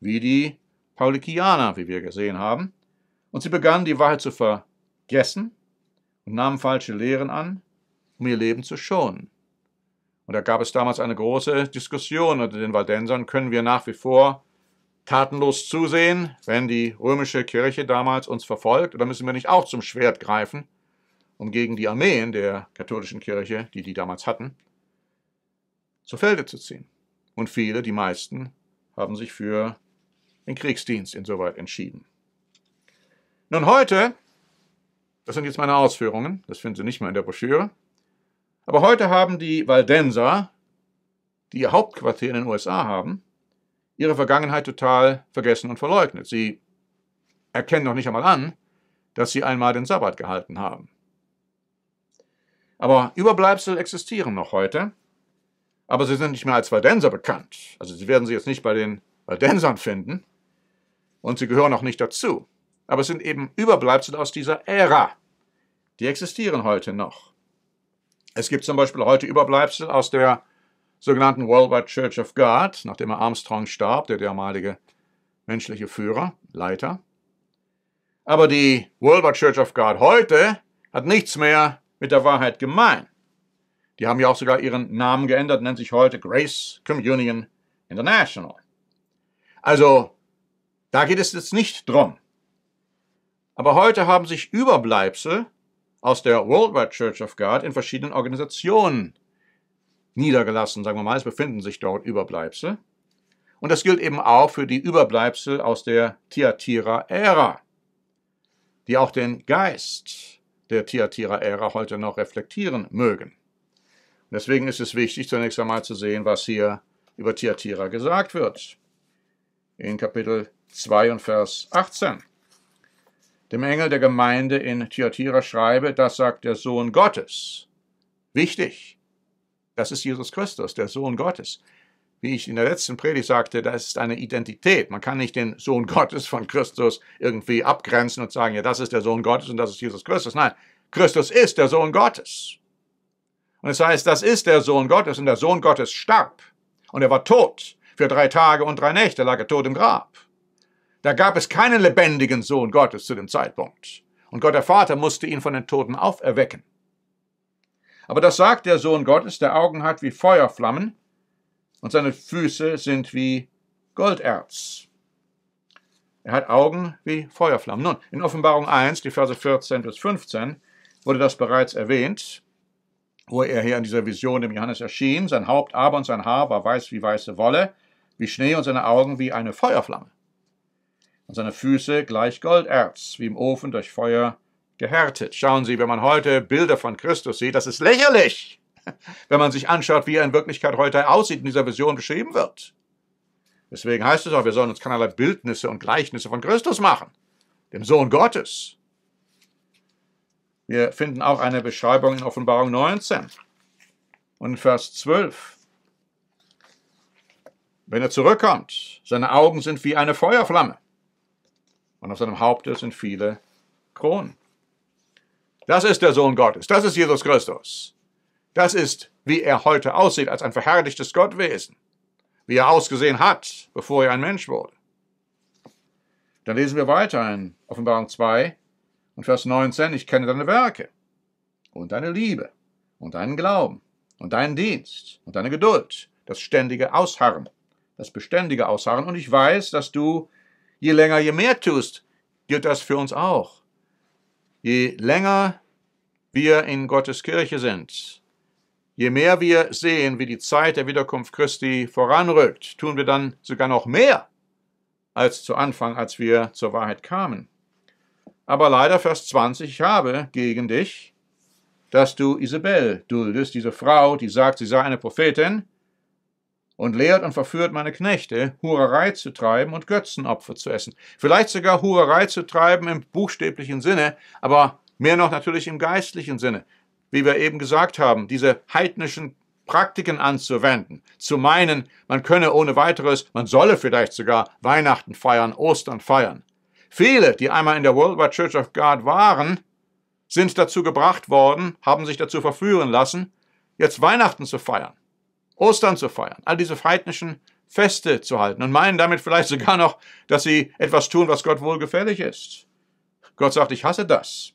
wie die Paulikianer, wie wir gesehen haben, und sie begannen, die Wahrheit zu vergessen und nahmen falsche Lehren an, um ihr Leben zu schonen. Und da gab es damals eine große Diskussion unter den Waldensern, können wir nach wie vor tatenlos zusehen, wenn die römische Kirche damals uns verfolgt, oder müssen wir nicht auch zum Schwert greifen, um gegen die Armeen der katholischen Kirche, die damals hatten, zu Felde zu ziehen. Und viele, die meisten, haben sich für den Kriegsdienst insoweit entschieden. Nun heute, das sind jetzt meine Ausführungen, das finden Sie nicht mehr in der Broschüre, aber heute haben die Waldenser, die ihr Hauptquartier in den USA haben, ihre Vergangenheit total vergessen und verleugnet. Sie erkennen noch nicht einmal an, dass sie einmal den Sabbat gehalten haben. Aber Überbleibsel existieren noch heute, aber sie sind nicht mehr als Waldenser bekannt. Also sie werden sie jetzt nicht bei den Waldensern finden und sie gehören auch nicht dazu. Aber es sind eben Überbleibsel aus dieser Ära. Die existieren heute noch. Es gibt zum Beispiel heute Überbleibsel aus der sogenannten Worldwide Church of God, nachdem Armstrong starb, der damalige menschliche Führer, Leiter. Aber die Worldwide Church of God heute hat nichts mehr mit der Wahrheit gemein. Die haben ja auch sogar ihren Namen geändert, nennt sich heute Grace Communion International. Also, da geht es jetzt nicht drum. Aber heute haben sich Überbleibsel aus der Worldwide Church of God in verschiedenen Organisationen niedergelassen, sagen wir mal, es befinden sich dort Überbleibsel. Und das gilt eben auch für die Überbleibsel aus der Thyatira-Ära, die auch den Geist der Thyatira-Ära heute noch reflektieren mögen. Und deswegen ist es wichtig, zunächst einmal zu sehen, was hier über Thyatira gesagt wird. In Kapitel 2 und Vers 18. Dem Engel der Gemeinde in Thyatira schreibe, das sagt der Sohn Gottes. Wichtig, das ist Jesus Christus, der Sohn Gottes. Wie ich in der letzten Predigt sagte, das ist eine Identität. Man kann nicht den Sohn Gottes von Christus irgendwie abgrenzen und sagen, ja, das ist der Sohn Gottes und das ist Jesus Christus. Nein, Christus ist der Sohn Gottes. Und es heißt, das ist der Sohn Gottes und der Sohn Gottes starb. Und er war tot für 3 Tage und 3 Nächte, lag er tot im Grab. Da gab es keinen lebendigen Sohn Gottes zu dem Zeitpunkt. Und Gott der Vater musste ihn von den Toten auferwecken. Aber das sagt der Sohn Gottes, der Augen hat wie Feuerflammen und seine Füße sind wie Golderz. Er hat Augen wie Feuerflammen. Nun, in Offenbarung 1, die Verse 14 bis 15, wurde das bereits erwähnt, wo er hier in dieser Vision dem Johannes erschien. Sein Haupt aber und sein Haar war weiß wie weiße Wolle, wie Schnee und seine Augen wie eine Feuerflamme. Und seine Füße gleich Golderz, wie im Ofen durch Feuer gehärtet. Schauen Sie, wenn man heute Bilder von Christus sieht, das ist lächerlich, wenn man sich anschaut, wie er in Wirklichkeit heute aussieht, in dieser Vision beschrieben wird. Deswegen heißt es auch, wir sollen uns keinerlei Bildnisse und Gleichnisse von Christus machen, dem Sohn Gottes. Wir finden auch eine Beschreibung in Offenbarung 19 und in Vers 12. Wenn er zurückkommt, seine Augen sind wie eine Feuerflamme und auf seinem Haupte sind viele Kronen. Das ist der Sohn Gottes, das ist Jesus Christus. Das ist, wie er heute aussieht, als ein verherrlichtes Gottwesen. Wie er ausgesehen hat, bevor er ein Mensch wurde. Dann lesen wir weiter in Offenbarung 2 und Vers 19. Ich kenne deine Werke und deine Liebe und deinen Glauben und deinen Dienst und deine Geduld, das ständige Ausharren, das beständige Ausharren. Und ich weiß, dass du je länger, je mehr tust, gilt das für uns auch. Je länger wir in Gottes Kirche sind, je mehr wir sehen, wie die Zeit der Wiederkunft Christi voranrückt, tun wir dann sogar noch mehr als zu Anfang, als wir zur Wahrheit kamen. Aber leider, Vers 20, ich habe gegen dich, dass du Isebel duldest, diese Frau, die sagt, sie sei eine Prophetin und lehrt und verführt meine Knechte, Hurerei zu treiben und Götzenopfer zu essen. Vielleicht sogar Hurerei zu treiben im buchstäblichen Sinne, aber mehr noch natürlich im geistlichen Sinne. Wie wir eben gesagt haben, diese heidnischen Praktiken anzuwenden, zu meinen, man könne ohne weiteres, man solle vielleicht sogar Weihnachten feiern, Ostern feiern. Viele, die einmal in der Worldwide Church of God waren, sind dazu gebracht worden, haben sich dazu verführen lassen, jetzt Weihnachten zu feiern, Ostern zu feiern, all diese heidnischen Feste zu halten und meinen damit vielleicht sogar noch, dass sie etwas tun, was Gott wohlgefällig ist. Gott sagt, ich hasse das.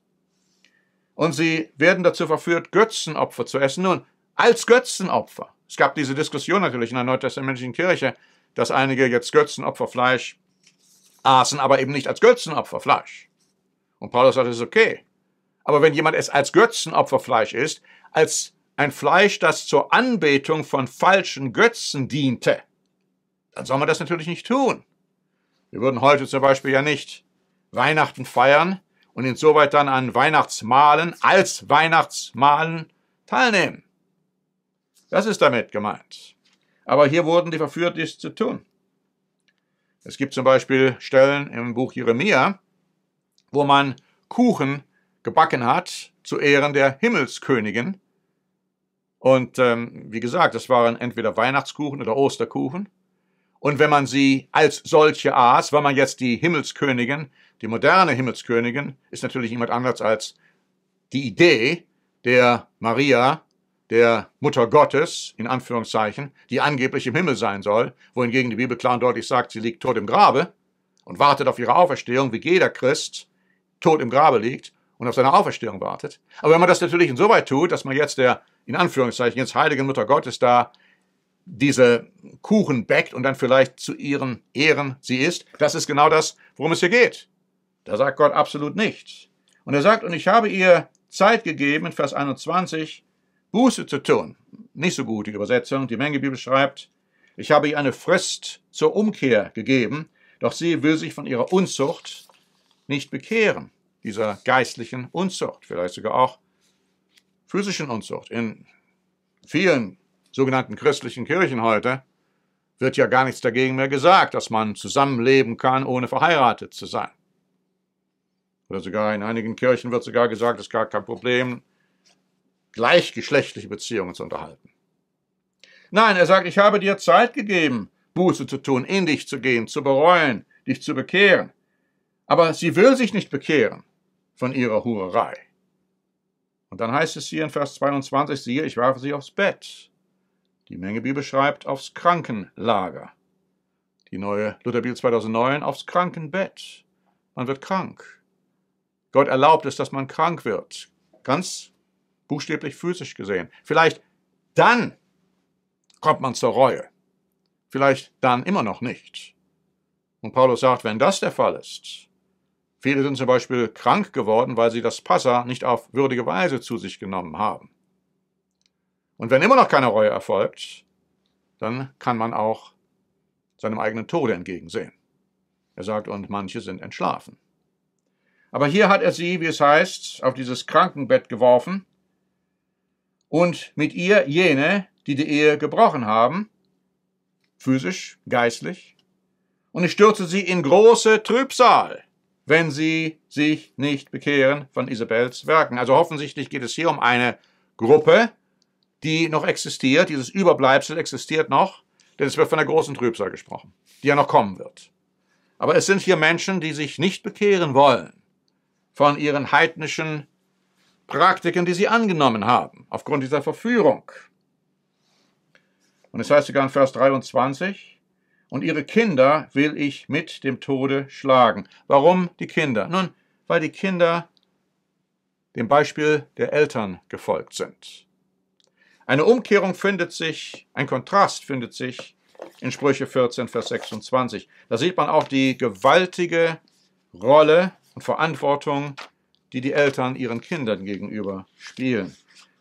Und sie werden dazu verführt, Götzenopfer zu essen. Nun, als Götzenopfer. Es gab diese Diskussion natürlich in der neutestamentlichen Kirche, dass einige jetzt Götzenopferfleisch aßen, aber eben nicht als Götzenopferfleisch. Und Paulus sagt, das ist okay. Aber wenn jemand es als Götzenopferfleisch isst, als ein Fleisch, das zur Anbetung von falschen Götzen diente, dann soll man das natürlich nicht tun. Wir würden heute zum Beispiel ja nicht Weihnachten feiern und insoweit dann an Weihnachtsmahlen als Weihnachtsmahlen teilnehmen. Das ist damit gemeint. Aber hier wurden die verführt, dies zu tun. Es gibt zum Beispiel Stellen im Buch Jeremia, wo man Kuchen gebacken hat zu Ehren der Himmelskönigin. Und wie gesagt, das waren entweder Weihnachtskuchen oder Osterkuchen. Und wenn man sie als solche aß, weil man jetzt die Himmelskönigin, die moderne Himmelskönigin, ist natürlich niemand anders als die Idee der Maria, der Mutter Gottes, in Anführungszeichen, die angeblich im Himmel sein soll, wohingegen die Bibel klar und deutlich sagt, sie liegt tot im Grabe und wartet auf ihre Auferstehung, wie jeder Christ tot im Grabe liegt und auf seine Auferstehung wartet. Aber wenn man das natürlich insoweit tut, dass man jetzt der, in Anführungszeichen, jetzt heiligen Mutter Gottes da diese Kuchen bäckt und dann vielleicht zu ihren Ehren sie isst, das ist genau das, worum es hier geht. Da sagt Gott absolut nichts. Und er sagt, und ich habe ihr Zeit gegeben, in Vers 21, Buße zu tun. Nicht so gute Übersetzung. Die Mengebibel schreibt, ich habe ihr eine Frist zur Umkehr gegeben, doch sie will sich von ihrer Unzucht nicht bekehren. Dieser geistlichen Unzucht, vielleicht sogar auch physischen Unzucht. In vielen sogenannten christlichen Kirchen heute wird ja gar nichts dagegen mehr gesagt, dass man zusammenleben kann, ohne verheiratet zu sein. Oder sogar in einigen Kirchen wird sogar gesagt, es ist gar kein Problem, gleichgeschlechtliche Beziehungen zu unterhalten. Nein, er sagt, ich habe dir Zeit gegeben, Buße zu tun, in dich zu gehen, zu bereuen, dich zu bekehren. Aber sie will sich nicht bekehren von ihrer Hurerei. Und dann heißt es hier in Vers 22, siehe, ich warfe sie aufs Bett. Die Mengebibel schreibt, aufs Krankenlager. Die neue Lutherbibel 2009, aufs Krankenbett. Man wird krank. Gott erlaubt es, dass man krank wird. Ganz buchstäblich physisch gesehen. Vielleicht dann kommt man zur Reue. Vielleicht dann immer noch nicht. Und Paulus sagt, wenn das der Fall ist, viele sind zum Beispiel krank geworden, weil sie das Passa nicht auf würdige Weise zu sich genommen haben. Und wenn immer noch keine Reue erfolgt, dann kann man auch seinem eigenen Tode entgegensehen. Er sagt, und manche sind entschlafen. Aber hier hat er sie, wie es heißt, auf dieses Krankenbett geworfen, und mit ihr jene, die die Ehe gebrochen haben, physisch, geistlich, und ich stürze sie in große Trübsal, wenn sie sich nicht bekehren von Isebels Werken. Also offensichtlich geht es hier um eine Gruppe, die noch existiert, dieses Überbleibsel existiert noch, denn es wird von der großen Trübsal gesprochen, die ja noch kommen wird. Aber es sind hier Menschen, die sich nicht bekehren wollen von ihren heidnischen Praktiken, die sie angenommen haben, aufgrund dieser Verführung. Und es heißt sogar in Vers 23, und ihre Kinder will ich mit dem Tode schlagen. Warum die Kinder? Nun, weil die Kinder dem Beispiel der Eltern gefolgt sind. Eine Umkehrung findet sich, ein Kontrast findet sich in Sprüche 14, Vers 26. Da sieht man auch die gewaltige Rolle und Verantwortung, die die Eltern ihren Kindern gegenüber spielen.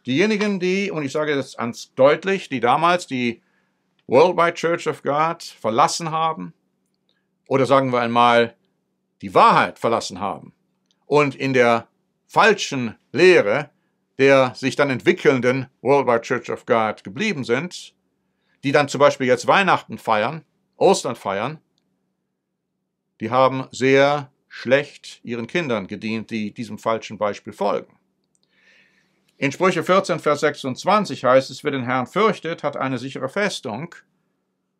Diejenigen, die, und ich sage das ganz deutlich, die damals die Worldwide Church of God verlassen haben, oder sagen wir einmal, die Wahrheit verlassen haben und in der falschen Lehre der sich dann entwickelnden Worldwide Church of God geblieben sind, die dann zum Beispiel jetzt Weihnachten feiern, Ostern feiern, die haben sehr schlecht ihren Kindern gedient, die diesem falschen Beispiel folgen. In Sprüche 14, Vers 26 heißt es, wer den Herrn fürchtet, hat eine sichere Festung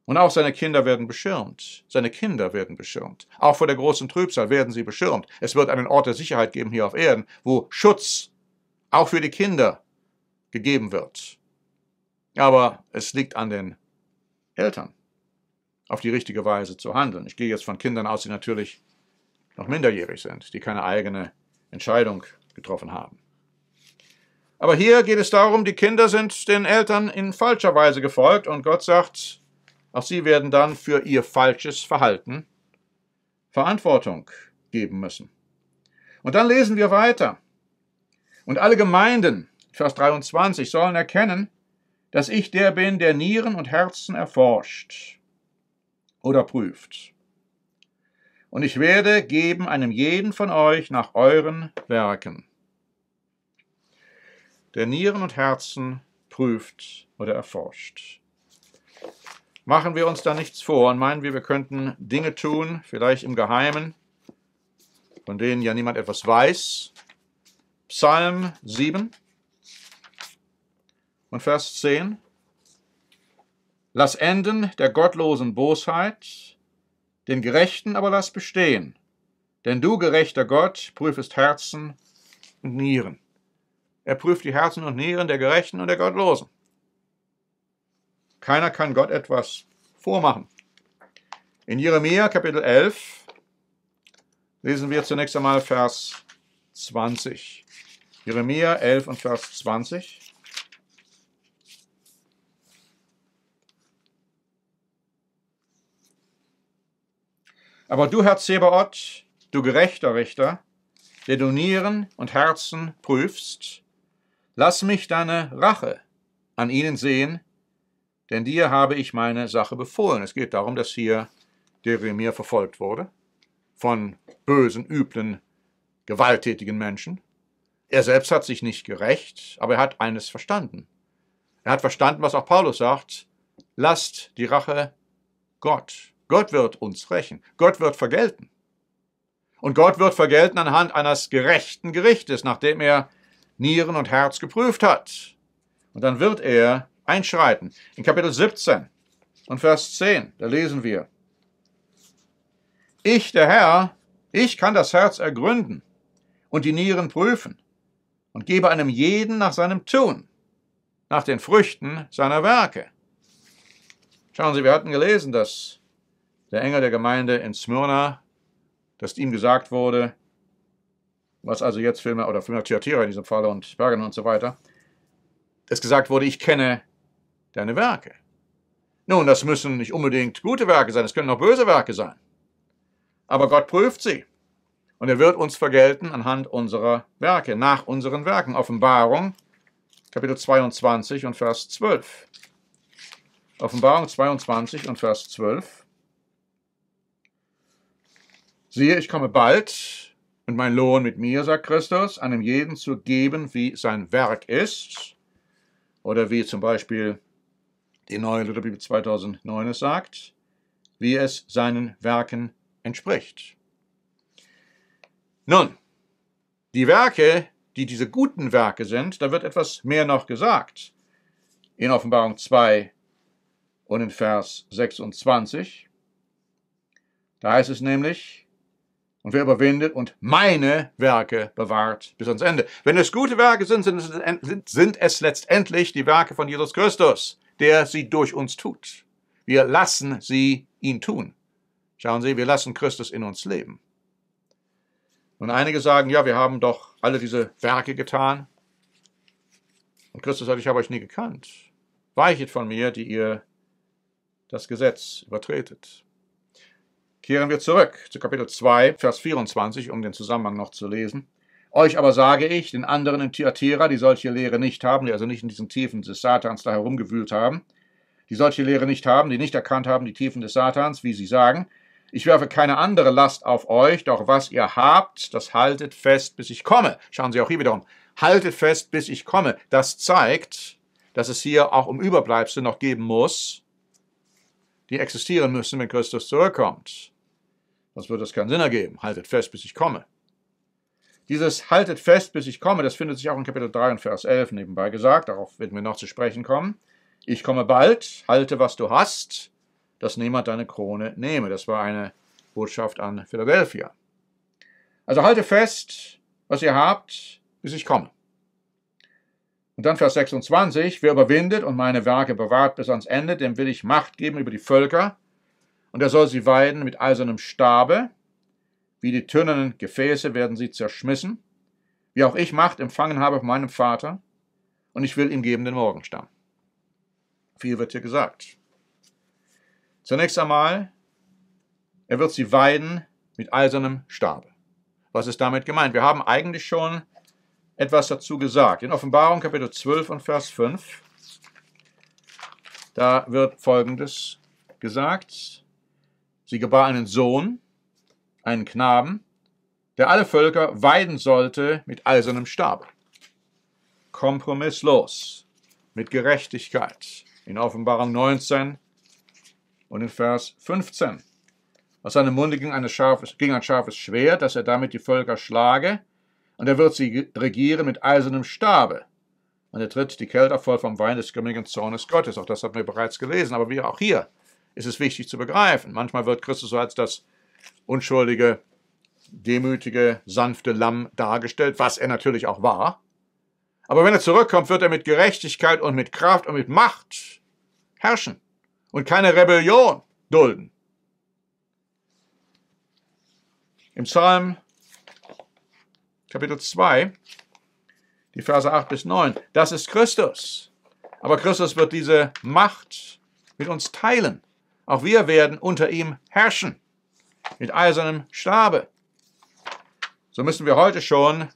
und auch seine Kinder werden beschirmt. Seine Kinder werden beschirmt. Auch vor der großen Trübsal werden sie beschirmt. Es wird einen Ort der Sicherheit geben hier auf Erden, wo Schutz auch für die Kinder gegeben wird. Aber es liegt an den Eltern, auf die richtige Weise zu handeln. Ich gehe jetzt von Kindern aus, die natürlich noch minderjährig sind, die keine eigene Entscheidung getroffen haben. Aber hier geht es darum, die Kinder sind den Eltern in falscher Weise gefolgt und Gott sagt, auch sie werden dann für ihr falsches Verhalten Verantwortung geben müssen. Und dann lesen wir weiter. Und alle Gemeinden, Vers 23, sollen erkennen, dass ich der bin, der Nieren und Herzen erforscht oder prüft. Und ich werde geben einem jeden von euch nach euren Werken. Der Nieren und Herzen prüft oder erforscht. Machen wir uns da nichts vor und meinen wir, wir könnten Dinge tun, vielleicht im Geheimen, von denen ja niemand etwas weiß. Psalm 7 und Vers 10. Lass enden der gottlosen Bosheit, den Gerechten aber lass bestehen, denn du, gerechter Gott, prüfest Herzen und Nieren. Er prüft die Herzen und Nieren der Gerechten und der Gottlosen. Keiner kann Gott etwas vormachen. In Jeremia, Kapitel 11, lesen wir zunächst einmal Vers 20. Jeremia 11 und Vers 20. Aber du, Herr Zebaoth, du gerechter Richter, der du Nieren und Herzen prüfst, lass mich deine Rache an ihnen sehen, denn dir habe ich meine Sache befohlen. Es geht darum, dass hier Jeremia verfolgt wurde von bösen, üblen, gewalttätigen Menschen. Er selbst hat sich nicht gerächt, aber er hat eines verstanden. Er hat verstanden, was auch Paulus sagt, lasst die Rache Gott. Gott wird uns rächen. Gott wird vergelten. Und Gott wird vergelten anhand eines gerechten Gerichtes, nachdem er Nieren und Herz geprüft hat. Und dann wird er einschreiten. In Kapitel 17 und Vers 10, da lesen wir, ich, der Herr, ich kann das Herz ergründen und die Nieren prüfen und gebe einem jeden nach seinem Tun, nach den Früchten seiner Werke. Schauen Sie, wir hatten gelesen, dass der Engel der Gemeinde in Smyrna, dass ihm gesagt wurde, was also jetzt für Thyatira in diesem Fall und Pergamon und so weiter, dass gesagt wurde, ich kenne deine Werke. Nun, das müssen nicht unbedingt gute Werke sein, es können auch böse Werke sein. Aber Gott prüft sie. Und er wird uns vergelten anhand unserer Werke, nach unseren Werken. Offenbarung, Kapitel 22 und Vers 12. Offenbarung 22 und Vers 12. Siehe, ich komme bald und mein Lohn mit mir, sagt Christus, einem jeden zu geben, wie sein Werk ist. Oder wie zum Beispiel die Neue Lutherbibel 2009 es sagt, wie es seinen Werken entspricht. Nun, die Werke, die diese guten Werke sind, da wird etwas mehr noch gesagt. In Offenbarung 2 und in Vers 26, da heißt es nämlich, und wer überwindet und meine Werke bewahrt bis ans Ende. Wenn es gute Werke sind, sind es letztendlich die Werke von Jesus Christus, der sie durch uns tut. Wir lassen sie ihn tun. Schauen Sie, wir lassen Christus in uns leben. Und einige sagen, ja, wir haben doch alle diese Werke getan. Und Christus sagt, ich habe euch nie gekannt. Weichet von mir, die ihr das Gesetz übertretet. Kehren wir zurück zu Kapitel 2, Vers 24, um den Zusammenhang noch zu lesen. Euch aber sage ich, den anderen in Thyatira, die solche Lehre nicht haben, die also nicht in diesen Tiefen des Satans da herumgewühlt haben, die solche Lehre nicht haben, die nicht erkannt haben, die Tiefen des Satans, wie sie sagen, ich werfe keine andere Last auf euch, doch was ihr habt, das haltet fest, bis ich komme. Schauen Sie auch hier wiederum, haltet fest, bis ich komme. Das zeigt, dass es hier auch um Überbleibsel noch geben muss, die existieren müssen, wenn Christus zurückkommt. Sonst wird das keinen Sinn ergeben. Haltet fest, bis ich komme. Dieses haltet fest, bis ich komme, das findet sich auch in Kapitel 3 und Vers 11 nebenbei gesagt. Darauf werden wir noch zu sprechen kommen. Ich komme bald, halte, was du hast, dass niemand deine Krone nehme. Das war eine Botschaft an Philadelphia. Also halte fest, was ihr habt, bis ich komme. Und dann Vers 26, wer überwindet und meine Werke bewahrt bis ans Ende, dem will ich Macht geben über die Völker, und er soll sie weiden mit eisernem Stabe. Wie die tönernen Gefäße werden sie zerschmissen, wie auch ich Macht empfangen habe von meinem Vater, und ich will ihm geben den Morgenstern. Viel wird hier gesagt. Zunächst einmal, er wird sie weiden mit eisernem Stabe. Was ist damit gemeint? Wir haben eigentlich schon etwas dazu gesagt. In Offenbarung Kapitel 12 und Vers 5, da wird Folgendes gesagt. Sie gebar einen Sohn, einen Knaben, der alle Völker weiden sollte mit eisernem Stab. Kompromisslos, mit Gerechtigkeit. In Offenbarung 19 und in Vers 15. Aus seinem Munde ging ein scharfes Schwert, dass er damit die Völker schlage, und er wird sie regieren mit eisernem Stabe. Und er tritt die Kelter voll vom Wein des grimmigen Zornes Gottes. Auch das haben wir bereits gelesen, aber wie auch hier ist es wichtig zu begreifen. Manchmal wird Christus so als das unschuldige, demütige, sanfte Lamm dargestellt, was er natürlich auch war. Aber wenn er zurückkommt, wird er mit Gerechtigkeit und mit Kraft und mit Macht herrschen und keine Rebellion dulden. Im Psalm Kapitel 2, die Verse 8 bis 9, das ist Christus. Aber Christus wird diese Macht mit uns teilen. Auch wir werden unter ihm herrschen. Mit eisernem Stabe. So müssen wir heute schon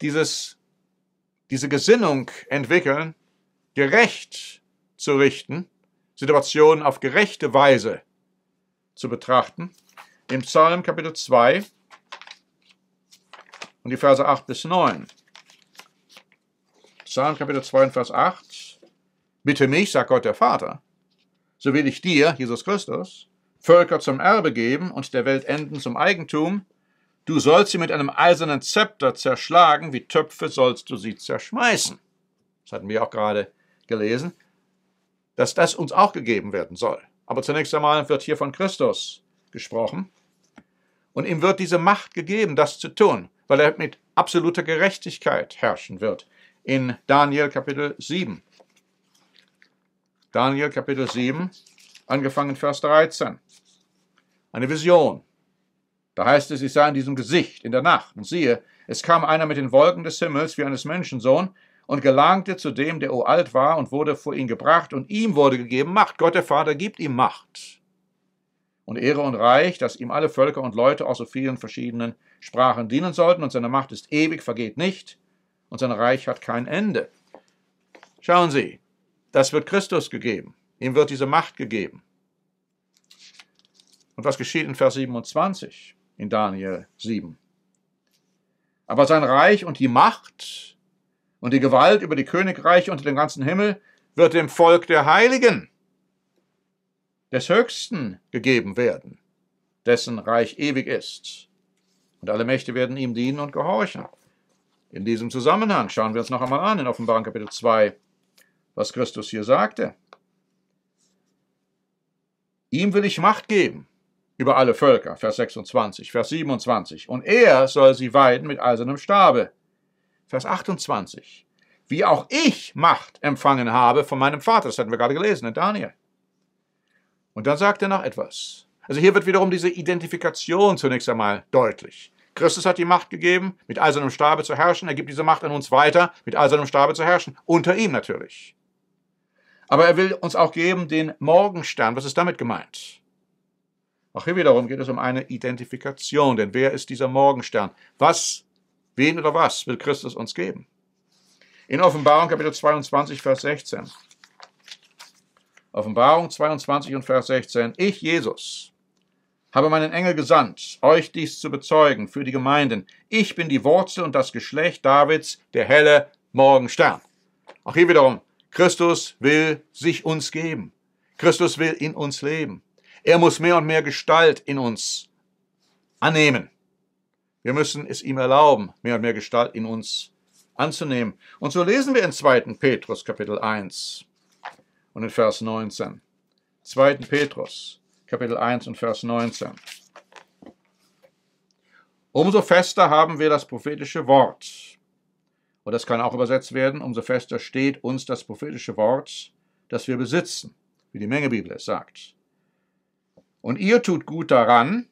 diese Gesinnung entwickeln, gerecht zu richten, Situationen auf gerechte Weise zu betrachten. Im Psalm Kapitel 2 und die Verse 8 bis 9. Psalm Kapitel 2 und Vers 8. Bitte mich, sagt Gott der Vater, so will ich dir, Jesus Christus, Völker zum Erbe geben und der Welt enden zum Eigentum. Du sollst sie mit einem eisernen Zepter zerschlagen, wie Töpfe sollst du sie zerschmeißen. Das hatten wir auch gerade gelesen, dass das uns auch gegeben werden soll. Aber zunächst einmal wird hier von Christus gesprochen. Und ihm wird diese Macht gegeben, das zu tun, weil er mit absoluter Gerechtigkeit herrschen wird. In Daniel Kapitel 7. Daniel Kapitel 7, angefangen Vers 13. Eine Vision. Da heißt es, ich sah in diesem Gesicht in der Nacht, und siehe, es kam einer mit den Wolken des Himmels wie eines Menschensohn und gelangte zu dem, der uralt war, und wurde vor ihn gebracht, und ihm wurde gegeben Macht. Gott der Vater gibt ihm Macht und Ehre und Reich, dass ihm alle Völker und Leute aus so vielen verschiedenen Sprachen dienen sollten, und seine Macht ist ewig, vergeht nicht, und sein Reich hat kein Ende. Schauen Sie, das wird Christus gegeben. Ihm wird diese Macht gegeben. Und was geschieht in Vers 27 in Daniel 7? Aber sein Reich und die Macht und die Gewalt über die Königreiche unter dem ganzen Himmel wird dem Volk der Heiligen, des Höchsten, gegeben werden, dessen Reich ewig ist. Und alle Mächte werden ihm dienen und gehorchen. In diesem Zusammenhang schauen wir uns noch einmal an in Offenbarung Kapitel 2, was Christus hier sagte. Ihm will ich Macht geben über alle Völker, Vers 26, Vers 27. Und er soll sie weiden mit eisernem Stabe, Vers 28. Wie auch ich Macht empfangen habe von meinem Vater, das hatten wir gerade gelesen in Daniel. Und dann sagt er noch etwas. Also hier wird wiederum diese Identifikation zunächst einmal deutlich. Christus hat die Macht gegeben, mit eisernem Stabe zu herrschen. Er gibt diese Macht an uns weiter, mit eisernem Stabe zu herrschen. Unter ihm natürlich. Aber er will uns auch geben den Morgenstern. Was ist damit gemeint? Auch hier wiederum geht es um eine Identifikation. Denn wer ist dieser Morgenstern? Was, wen oder was will Christus uns geben? In Offenbarung Kapitel 22, Vers 16. Offenbarung 22 und Vers 16. Ich, Jesus, habe meinen Engel gesandt, euch dies zu bezeugen für die Gemeinden. Ich bin die Wurzel und das Geschlecht Davids, der helle Morgenstern. Auch hier wiederum. Christus will sich uns geben. Christus will in uns leben. Er muss mehr und mehr Gestalt in uns annehmen. Wir müssen es ihm erlauben, mehr und mehr Gestalt in uns anzunehmen. Und so lesen wir in 2. Petrus, Kapitel 1 und in Vers 19. 2. Petrus, Kapitel 1 und Vers 19. Umso fester haben wir das prophetische Wort. Und das kann auch übersetzt werden, umso fester steht uns das prophetische Wort, das wir besitzen, wie die Mengebibel es sagt. Und ihr tut gut daran,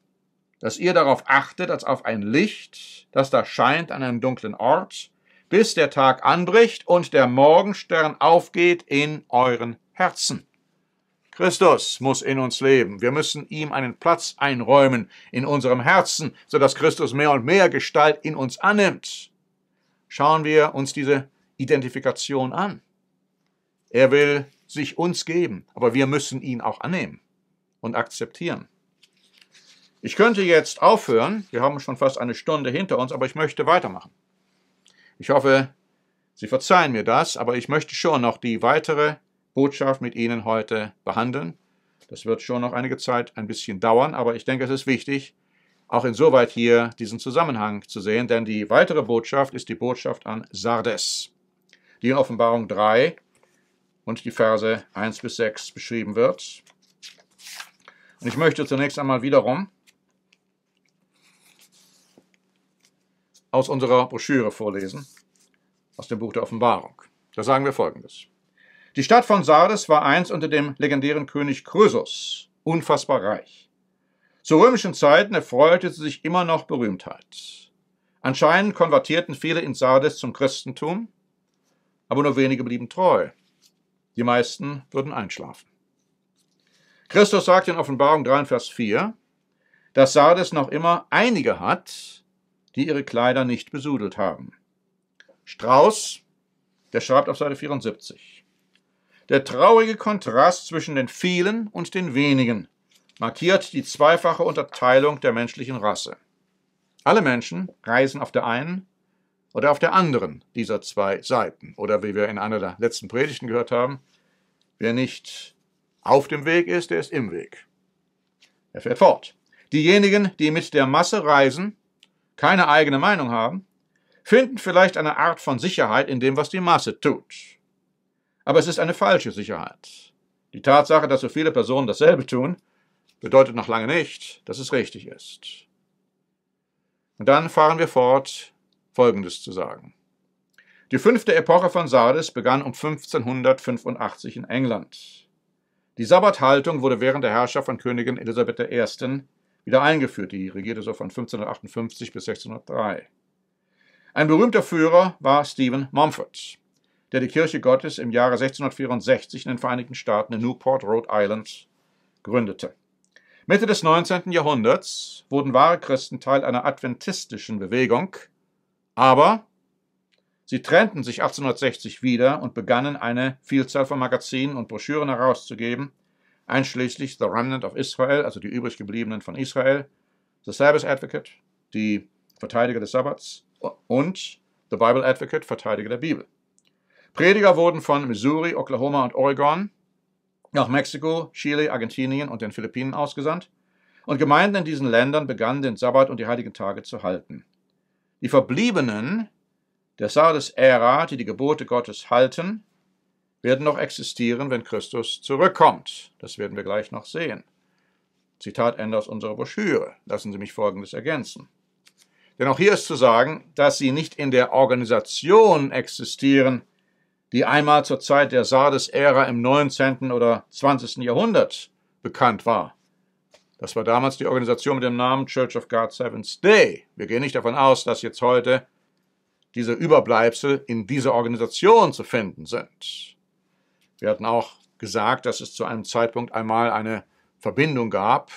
dass ihr darauf achtet, als auf ein Licht, das da scheint an einem dunklen Ort, bis der Tag anbricht und der Morgenstern aufgeht in euren Herzen. Christus muss in uns leben. Wir müssen ihm einen Platz einräumen in unserem Herzen, sodass Christus mehr und mehr Gestalt in uns annimmt. Schauen wir uns diese Identifikation an. Er will sich uns geben, aber wir müssen ihn auch annehmen und akzeptieren. Ich könnte jetzt aufhören, wir haben schon fast eine Stunde hinter uns, aber ich möchte weitermachen. Ich hoffe, Sie verzeihen mir das, aber ich möchte schon noch die weitere Botschaft mit Ihnen heute behandeln. Das wird schon noch einige Zeit ein bisschen dauern, aber ich denke, es ist wichtig, auch insoweit hier diesen Zusammenhang zu sehen, denn die weitere Botschaft ist die Botschaft an Sardes, die in Offenbarung 3 und die Verse 1 bis 6 beschrieben wird. Und ich möchte zunächst einmal wiederum aus unserer Broschüre vorlesen, aus dem Buch der Offenbarung. Da sagen wir Folgendes. Die Stadt von Sardes war einst unter dem legendären König Krösus unfassbar reich. Zu römischen Zeiten erfreute sie sich immer noch Berühmtheit. Anscheinend konvertierten viele in Sardes zum Christentum, aber nur wenige blieben treu. Die meisten würden einschlafen. Christus sagt in Offenbarung 3, Vers 4, dass Sardes noch immer einige hat, die ihre Kleider nicht besudelt haben. Strauss, der schreibt auf Seite 74, der traurige Kontrast zwischen den vielen und den wenigen markiert die zweifache Unterteilung der menschlichen Rasse. Alle Menschen reisen auf der einen oder auf der anderen dieser zwei Seiten. Oder wie wir in einer der letzten Predigten gehört haben, wer nicht auf dem Weg ist, der ist im Weg. Er fährt fort. Diejenigen, die mit der Masse reisen, keine eigene Meinung haben, finden vielleicht eine Art von Sicherheit in dem, was die Masse tut. Aber es ist eine falsche Sicherheit. Die Tatsache, dass so viele Personen dasselbe tun, bedeutet noch lange nicht, dass es richtig ist. Und dann fahren wir fort, Folgendes zu sagen. Die 5. Epoche von Sardes begann um 1585 in England. Die Sabbathaltung wurde während der Herrschaft von Königin Elisabeth I. wieder eingeführt. Die regierte so von 1558 bis 1603. Ein berühmter Führer war Stephen Mumford, der die Kirche Gottes im Jahre 1664 in den Vereinigten Staaten in Newport, Rhode Island, gründete. Mitte des 19. Jahrhunderts wurden wahre Christen Teil einer adventistischen Bewegung, aber sie trennten sich 1860 wieder und begannen, eine Vielzahl von Magazinen und Broschüren herauszugeben, einschließlich The Remnant of Israel, also die übrig gebliebenen von Israel, The Sabbath Advocate, die Verteidiger des Sabbats, und The Bible Advocate, Verteidiger der Bibel. Prediger wurden von Missouri, Oklahoma und Oregon nach Mexiko, Chile, Argentinien und den Philippinen ausgesandt, und Gemeinden in diesen Ländern begannen, den Sabbat und die heiligen Tage zu halten. Die Verbliebenen der Sardes-Ära, die die Gebote Gottes halten, werden noch existieren, wenn Christus zurückkommt. Das werden wir gleich noch sehen. Zitat Ende aus unserer Broschüre. Lassen Sie mich Folgendes ergänzen. Denn auch hier ist zu sagen, dass sie nicht in der Organisation existieren, die einmal zur Zeit der Sardes-Ära im 19. oder 20. Jahrhundert bekannt war. Das war damals die Organisation mit dem Namen Church of God Seventh Day. Wir gehen nicht davon aus, dass jetzt heute diese Überbleibsel in dieser Organisation zu finden sind. Wir hatten auch gesagt, dass es zu einem Zeitpunkt einmal eine Verbindung gab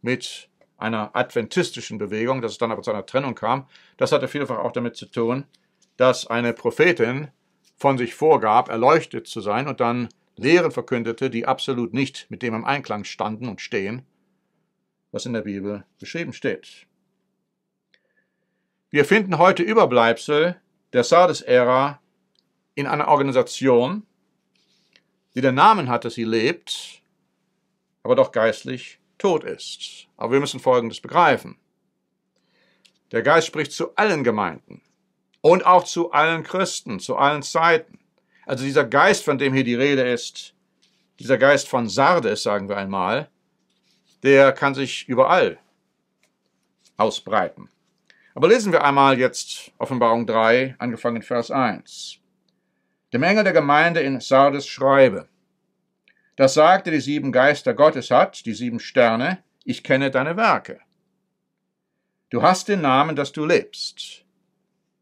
mit einer adventistischen Bewegung, dass es dann aber zu einer Trennung kam. Das hatte vielfach auch damit zu tun, dass eine Prophetin von sich vorgab, erleuchtet zu sein und dann Lehren verkündete, die absolut nicht mit dem im Einklang standen und stehen, was in der Bibel beschrieben steht. Wir finden heute Überbleibsel der Sardes-Ära in einer Organisation, die den Namen hat, dass sie lebt, aber doch geistlich tot ist. Aber wir müssen Folgendes begreifen. Der Geist spricht zu allen Gemeinden und auch zu allen Christen, zu allen Zeiten. Also dieser Geist, von dem hier die Rede ist, dieser Geist von Sardes, sagen wir einmal, der kann sich überall ausbreiten. Aber lesen wir einmal jetzt Offenbarung 3, angefangen in Vers 1. Dem Engel der Gemeinde in Sardes schreibe: Das sagte, die sieben Geister Gottes hat, die sieben Sterne, ich kenne deine Werke. Du hast den Namen, dass du lebst,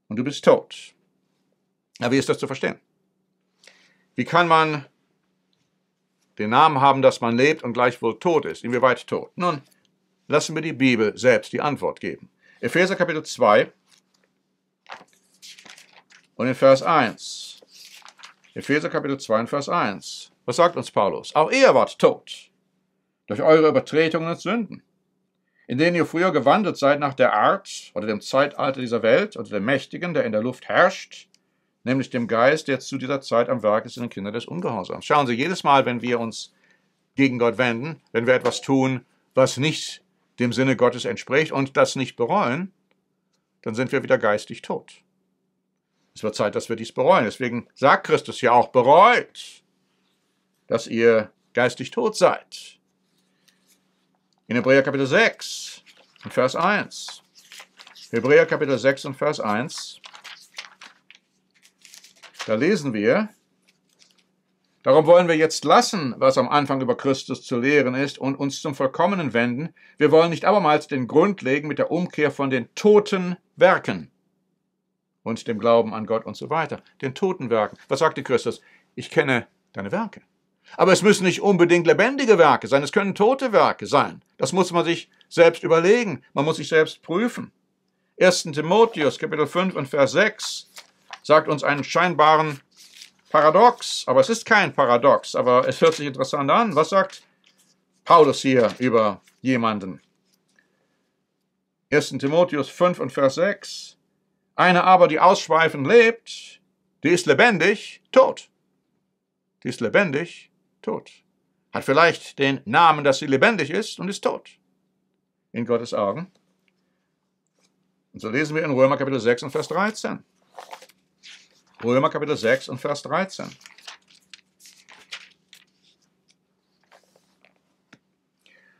und du bist tot. Aber wie ist das zu verstehen? Wie kann man den Namen haben, dass man lebt und gleichwohl tot ist? Inwieweit tot? Nun, lassen wir die Bibel selbst die Antwort geben. Epheser Kapitel 2 und in Vers 1. Epheser Kapitel 2 und Vers 1. Was sagt uns Paulus? Auch ihr wart tot durch eure Übertretungen und Sünden, in denen ihr früher gewandelt seid nach der Art oder dem Zeitalter dieser Welt, unter dem Mächtigen, der in der Luft herrscht, nämlich dem Geist, der zu dieser Zeit am Werk ist in den Kindern des Ungehorsams. Schauen Sie, jedes Mal, wenn wir uns gegen Gott wenden, wenn wir etwas tun, was nicht dem Sinne Gottes entspricht und das nicht bereuen, dann sind wir wieder geistig tot. Es wird Zeit, dass wir dies bereuen. Deswegen sagt Christus ja auch, bereut, dass ihr geistig tot seid. In Hebräer Kapitel 6 und Vers 1. Hebräer Kapitel 6 und Vers 1. Da lesen wir: Darum wollen wir jetzt lassen, was am Anfang über Christus zu lehren ist, und uns zum Vollkommenen wenden. Wir wollen nicht abermals den Grund legen mit der Umkehr von den toten Werken und dem Glauben an Gott und so weiter. Den toten Werken. Was sagte Christus? Ich kenne deine Werke. Aber es müssen nicht unbedingt lebendige Werke sein, es können tote Werke sein. Das muss man sich selbst überlegen, man muss sich selbst prüfen. 1. Timotheus, Kapitel 5 und Vers 6 sagt uns einen scheinbaren Paradox, aber es ist kein Paradox, aber es hört sich interessant an. Was sagt Paulus hier über jemanden? 1. Timotheus 5 und Vers 6. Eine aber, die ausschweifend lebt, die ist lebendig, tot. Die ist lebendig, tot. Hat vielleicht den Namen, dass sie lebendig ist und ist tot. In Gottes Augen. Und so lesen wir in Römer Kapitel 6 und Vers 13. Römer Kapitel 6 und Vers 13.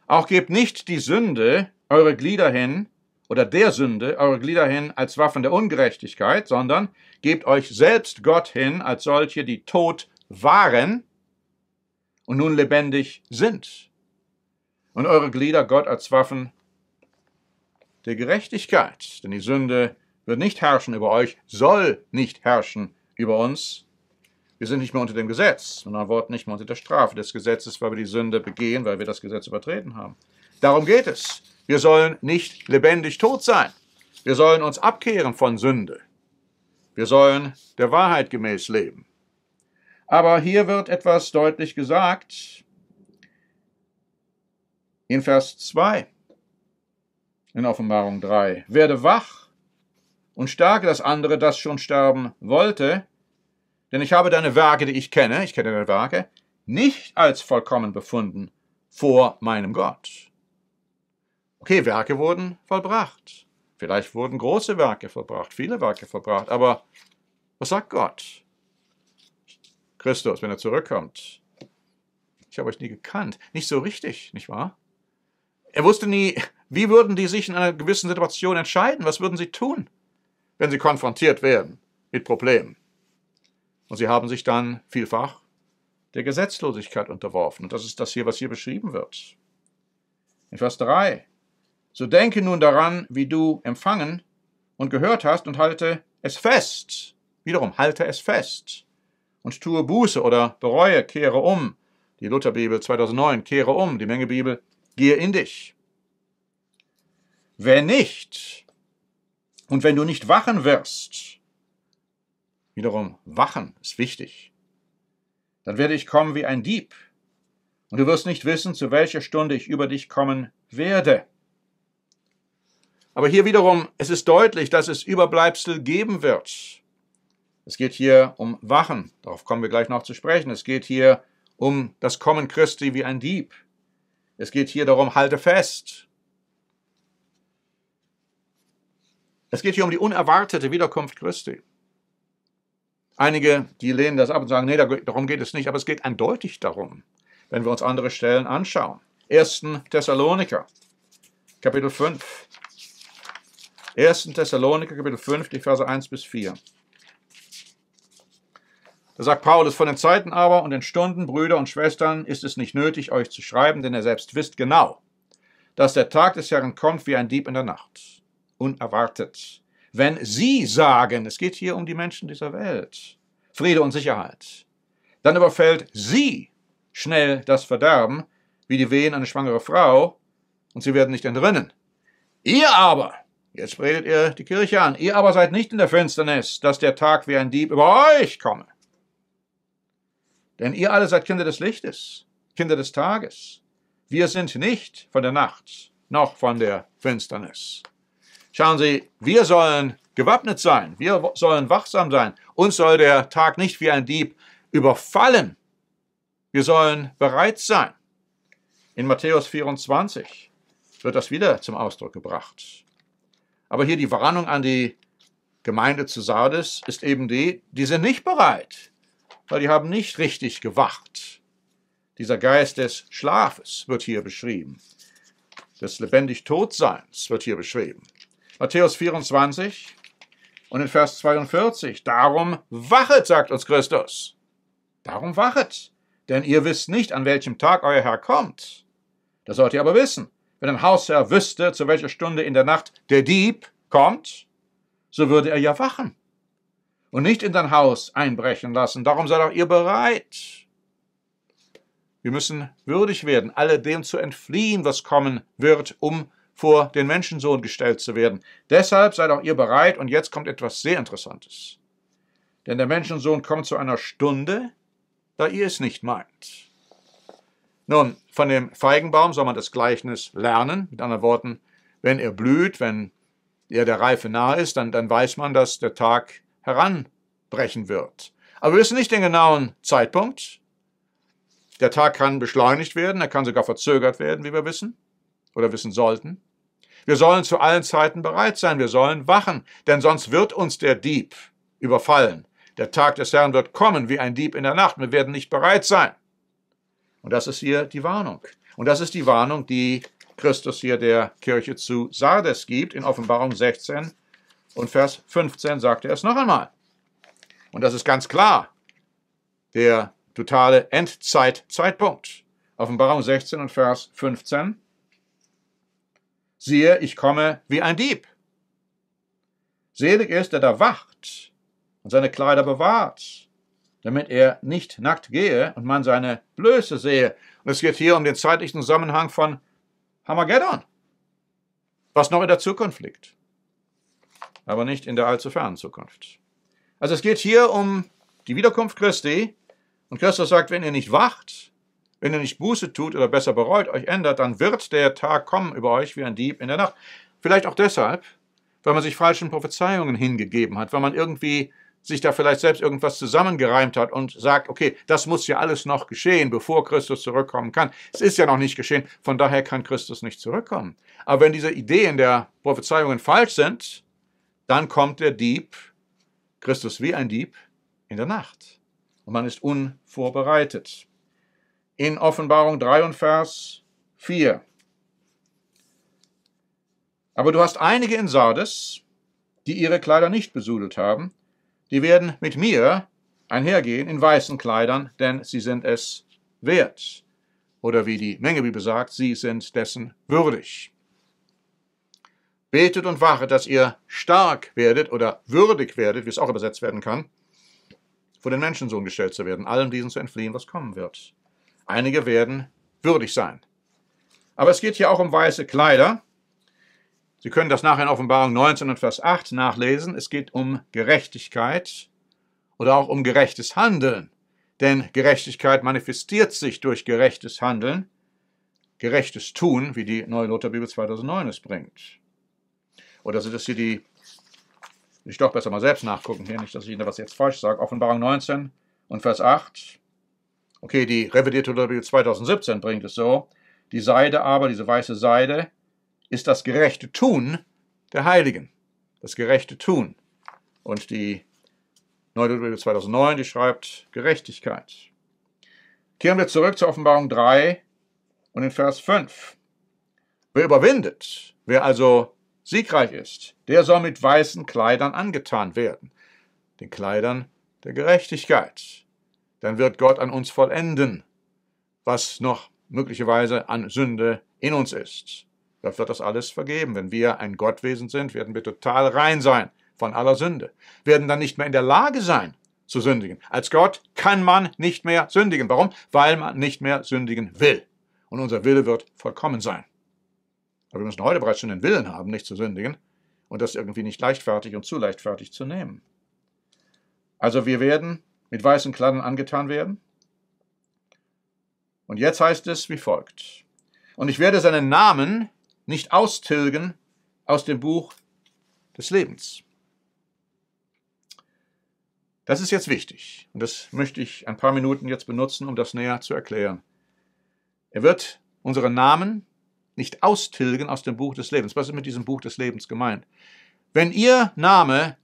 Auch gebt nicht die Sünde eure Glieder hin, oder der Sünde eure Glieder hin als Waffen der Ungerechtigkeit, sondern gebt euch selbst Gott hin als solche, die tot waren und nun lebendig sind. Und eure Glieder Gott als Waffen der Gerechtigkeit. Denn die Sünde wird nicht herrschen über euch, soll nicht herrschen über uns. Wir sind nicht mehr unter dem Gesetz, mit anderen Worten nicht mehr unter der Strafe des Gesetzes, weil wir die Sünde begehen, weil wir das Gesetz übertreten haben. Darum geht es. Wir sollen nicht lebendig tot sein. Wir sollen uns abkehren von Sünde. Wir sollen der Wahrheit gemäß leben. Aber hier wird etwas deutlich gesagt in Vers 2 in Offenbarung 3. Werde wach und stärke das andere, das schon sterben wollte, denn ich habe deine Werke, die ich kenne deine Werke, nicht als vollkommen befunden vor meinem Gott. Okay, Werke wurden vollbracht. Vielleicht wurden große Werke vollbracht, viele Werke vollbracht, aber was sagt Gott? Christus, wenn er zurückkommt: Ich habe euch nie gekannt. Nicht so richtig, nicht wahr? Er wusste nie, wie würden die sich in einer gewissen Situation entscheiden? Was würden sie tun, wenn sie konfrontiert werden mit Problemen? Und sie haben sich dann vielfach der Gesetzlosigkeit unterworfen. Und das ist das hier, was hier beschrieben wird. In Vers 3. So denke nun daran, wie du empfangen und gehört hast, und halte es fest. Wiederum, halte es fest. Und tue Buße oder bereue, kehre um. Die Lutherbibel 2009, kehre um. Die Mengebibel, gehe in dich. Wenn nicht, und wenn du nicht wachen wirst, wiederum, wachen ist wichtig, dann werde ich kommen wie ein Dieb. Und du wirst nicht wissen, zu welcher Stunde ich über dich kommen werde. Aber hier wiederum, es ist deutlich, dass es Überbleibsel geben wird. Es geht hier um Wachen, darauf kommen wir gleich noch zu sprechen. Es geht hier um das Kommen Christi wie ein Dieb. Es geht hier darum, halte fest. Es geht hier um die unerwartete Wiederkunft Christi. Einige, die lehnen das ab und sagen, nee, darum geht es nicht, aber es geht eindeutig darum, wenn wir uns andere Stellen anschauen. 1. Thessaloniker, Kapitel 5. 1. Thessaloniker, Kapitel 5, die Verse 1 bis 4. Da sagt Paulus, von den Zeiten aber und den Stunden, Brüder und Schwestern, ist es nicht nötig, euch zu schreiben, denn ihr selbst wisst genau, dass der Tag des Herrn kommt wie ein Dieb in der Nacht, unerwartet. Wenn sie sagen, es geht hier um die Menschen dieser Welt, Friede und Sicherheit, dann überfällt sie schnell das Verderben, wie die Wehen eine schwangere Frau, und sie werden nicht entrinnen. Ihr aber, jetzt redet ihr die Kirche an, ihr aber seid nicht in der Finsternis, dass der Tag wie ein Dieb über euch komme. Denn ihr alle seid Kinder des Lichtes, Kinder des Tages. Wir sind nicht von der Nacht, noch von der Finsternis. Schauen Sie, wir sollen gewappnet sein, wir sollen wachsam sein. Uns soll der Tag nicht wie ein Dieb überfallen. Wir sollen bereit sein. In Matthäus 24 wird das wieder zum Ausdruck gebracht. Aber hier die Warnung an die Gemeinde zu Sardes ist eben die sind nicht bereit, weil die haben nicht richtig gewacht. Dieser Geist des Schlafes wird hier beschrieben. Des lebendig Todseins wird hier beschrieben. Matthäus 24 und in Vers 42. Darum wachet, sagt uns Christus. Darum wachet, denn ihr wisst nicht, an welchem Tag euer Herr kommt. Das sollt ihr aber wissen. Wenn ein Hausherr wüsste, zu welcher Stunde in der Nacht der Dieb kommt, so würde er ja wachen und nicht in dein Haus einbrechen lassen. Darum seid auch ihr bereit. Wir müssen würdig werden, alledem zu entfliehen, was kommen wird, um vor den Menschensohn gestellt zu werden. Deshalb seid auch ihr bereit, und jetzt kommt etwas sehr Interessantes. Denn der Menschensohn kommt zu einer Stunde, da ihr es nicht meint. Nun, von dem Feigenbaum soll man das Gleichnis lernen. Mit anderen Worten, wenn er blüht, wenn er der Reife nahe ist, dann weiß man, dass der Tag heranbrechen wird. Aber wir wissen nicht den genauen Zeitpunkt. Der Tag kann beschleunigt werden, er kann sogar verzögert werden, wie wir wissen oder wissen sollten. Wir sollen zu allen Zeiten bereit sein, wir sollen wachen, denn sonst wird uns der Dieb überfallen. Der Tag des Herrn wird kommen wie ein Dieb in der Nacht, wir werden nicht bereit sein. Und das ist hier die Warnung. Und das ist die Warnung, die Christus hier der Kirche zu Sardes gibt. In Offenbarung 16 und Vers 15 sagt er es noch einmal. Und das ist ganz klar der totale Endzeitzeitpunkt. Offenbarung 16 und Vers 15. Siehe, ich komme wie ein Dieb. Selig ist, der da wacht und seine Kleider bewahrt, damit er nicht nackt gehe und man seine Blöße sehe. Und es geht hier um den zeitlichen Zusammenhang von Armageddon, was noch in der Zukunft liegt, aber nicht in der allzu fernen Zukunft. Also es geht hier um die Wiederkunft Christi. Und Christus sagt, wenn ihr nicht wacht, wenn ihr nicht Buße tut oder besser bereut, euch ändert, dann wird der Tag kommen über euch wie ein Dieb in der Nacht. Vielleicht auch deshalb, weil man sich falschen Prophezeiungen hingegeben hat, weil man irgendwie sich da vielleicht selbst irgendwas zusammengereimt hat und sagt, okay, das muss ja alles noch geschehen, bevor Christus zurückkommen kann. Es ist ja noch nicht geschehen, von daher kann Christus nicht zurückkommen. Aber wenn diese Ideen der Prophezeiungen falsch sind, dann kommt der Dieb, Christus wie ein Dieb, in der Nacht. Und man ist unvorbereitet. In Offenbarung 3 und Vers 4. Aber du hast einige in Sardes, die ihre Kleider nicht besudelt haben. Die werden mit mir einhergehen in weißen Kleidern, denn sie sind es wert. Oder wie die Mengebibel sagt, sie sind dessen würdig. Betet und wachet, dass ihr stark werdet oder würdig werdet, wie es auch übersetzt werden kann, vor den Menschensohn gestellt zu werden, allem diesen zu entfliehen, was kommen wird. Einige werden würdig sein. Aber es geht hier auch um weiße Kleider. Sie können das nachher in Offenbarung 19 und Vers 8 nachlesen. Es geht um Gerechtigkeit oder auch um gerechtes Handeln. Denn Gerechtigkeit manifestiert sich durch gerechtes Handeln, gerechtes Tun, wie die Neue Luther Bibel 2009 es bringt. Oder sind es hier die... Ich doch besser mal selbst nachgucken hier, nicht, dass ich Ihnen was jetzt falsch sage. Offenbarung 19 und Vers 8. Okay, die revidierte Bibel 2017 bringt es so. Die Seide aber, diese weiße Seide, ist das gerechte Tun der Heiligen. das Gerechte tun. Und die Neue Luther 2009, die schreibt Gerechtigkeit. Kehren wir zurück zur Offenbarung 3 und in Vers 5. Wer überwindet, wer also siegreich ist, der soll mit weißen Kleidern angetan werden, den Kleidern der Gerechtigkeit. Dann wird Gott an uns vollenden, was noch möglicherweise an Sünde in uns ist. Gott wird das alles vergeben. Wenn wir ein Gottwesen sind, werden wir total rein sein von aller Sünde. Werden dann nicht mehr in der Lage sein zu sündigen. Als Gott kann man nicht mehr sündigen. Warum? Weil man nicht mehr sündigen will. Und unser Wille wird vollkommen sein. Aber wir müssen heute bereits schon den Willen haben, nicht zu sündigen und das irgendwie nicht leichtfertig und zu leichtfertig zu nehmen. Also wir werden mit weißen Kleidern angetan werden. Und jetzt heißt es wie folgt. Und ich werde seinen Namen nicht austilgen aus dem Buch des Lebens. Das ist jetzt wichtig. Und das möchte ich ein paar Minuten jetzt benutzen, um das näher zu erklären. Er wird unseren Namen nicht austilgen aus dem Buch des Lebens. Was ist mit diesem Buch des Lebens gemeint? Wenn Ihr Name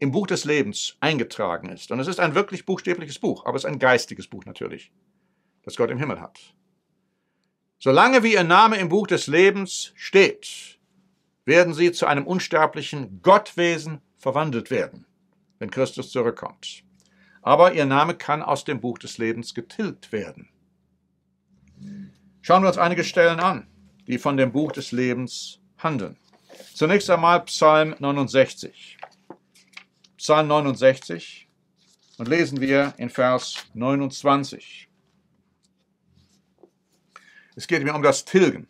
im Buch des Lebens eingetragen ist, und es ist ein wirklich buchstäbliches Buch, aber es ist ein geistiges Buch natürlich, das Gott im Himmel hat. Solange wie Ihr Name im Buch des Lebens steht, werden Sie zu einem unsterblichen Gottwesen verwandelt werden, wenn Christus zurückkommt. Aber Ihr Name kann aus dem Buch des Lebens getilgt werden. Schauen wir uns einige Stellen an, die von dem Buch des Lebens handeln. Zunächst einmal Psalm 69. Psalm 69 und lesen wir in Vers 29. Es geht mir um das Tilgen.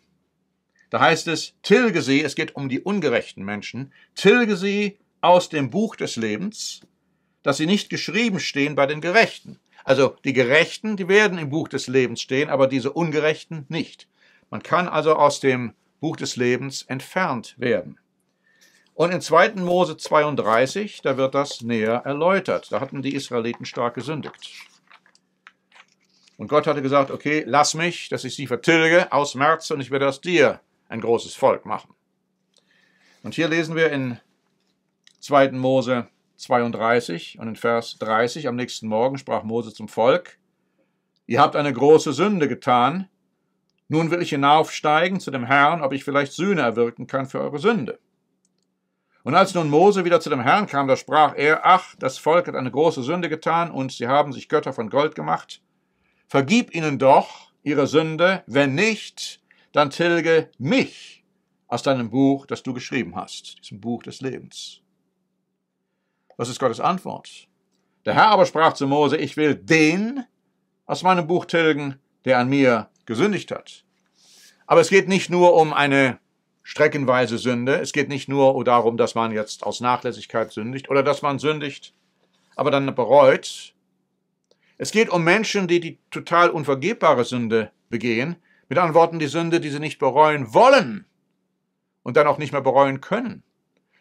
Da heißt es, tilge sie, es geht um die ungerechten Menschen, tilge sie aus dem Buch des Lebens, dass sie nicht geschrieben stehen bei den Gerechten. Also die Gerechten, die werden im Buch des Lebens stehen, aber diese Ungerechten nicht. Man kann also aus dem Buch des Lebens entfernt werden. Und in 2. Mose 32, da wird das näher erläutert. Da hatten die Israeliten stark gesündigt. Und Gott hatte gesagt, okay, lass mich, dass ich sie vertilge, ausmerze und ich werde aus dir ein großes Volk machen. Und hier lesen wir in 2. Mose 32 und in Vers 30, am nächsten Morgen sprach Mose zum Volk, ihr habt eine große Sünde getan, nun will ich hinaufsteigen zu dem Herrn, ob ich vielleicht Sühne erwirken kann für eure Sünde. Und als nun Mose wieder zu dem Herrn kam, da sprach er, ach, das Volk hat eine große Sünde getan und sie haben sich Götter von Gold gemacht. Vergib ihnen doch ihre Sünde, wenn nicht, dann tilge mich aus deinem Buch, das du geschrieben hast, diesem Buch des Lebens. Das ist Gottes Antwort. Der Herr aber sprach zu Mose, ich will den aus meinem Buch tilgen, der an mir gesündigt hat. Aber es geht nicht nur um eine streckenweise Sünde, es geht nicht nur darum, dass man jetzt aus Nachlässigkeit sündigt oder dass man sündigt, aber dann bereut. Es geht um Menschen, die die total unvergebbare Sünde begehen, mit anderen Worten die Sünde, die sie nicht bereuen wollen und dann auch nicht mehr bereuen können.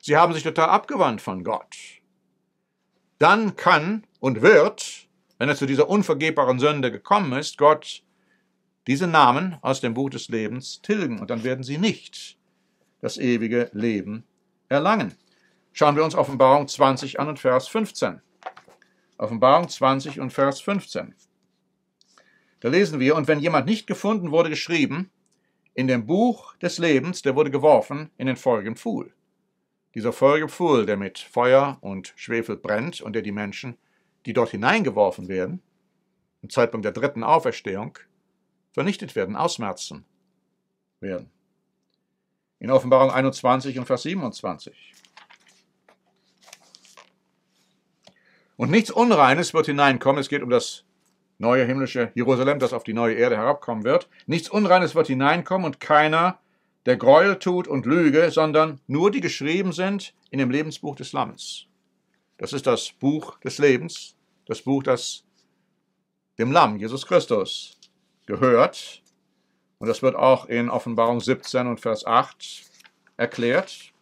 Sie haben sich total abgewandt von Gott. Dann kann und wird, wenn er zu dieser unvergebbaren Sünde gekommen ist, Gott diese Namen aus dem Buch des Lebens tilgen und dann werden sie nicht das ewige Leben erlangen. Schauen wir uns Offenbarung 20 an und Vers 15. Offenbarung 20 und Vers 15. Da lesen wir, und wenn jemand nicht gefunden wurde, geschrieben, in dem Buch des Lebens, der wurde geworfen in den feurigen Pfuhl. Dieser feurige Pfuhl, der mit Feuer und Schwefel brennt und der die Menschen, die dort hineingeworfen werden, im Zeitpunkt der dritten Auferstehung, vernichtet werden, ausmerzen werden. In Offenbarung 21 und Vers 27. Und nichts Unreines wird hineinkommen, es geht um das neue himmlische Jerusalem, das auf die neue Erde herabkommen wird. Nichts Unreines wird hineinkommen und keiner, der Gräuel tut und Lüge, sondern nur die geschrieben sind in dem Lebensbuch des Lammes. Das ist das Buch des Lebens, das Buch, das dem Lamm, Jesus Christus, gehört. Und das wird auch in Offenbarung 17 und Vers 8 erklärt.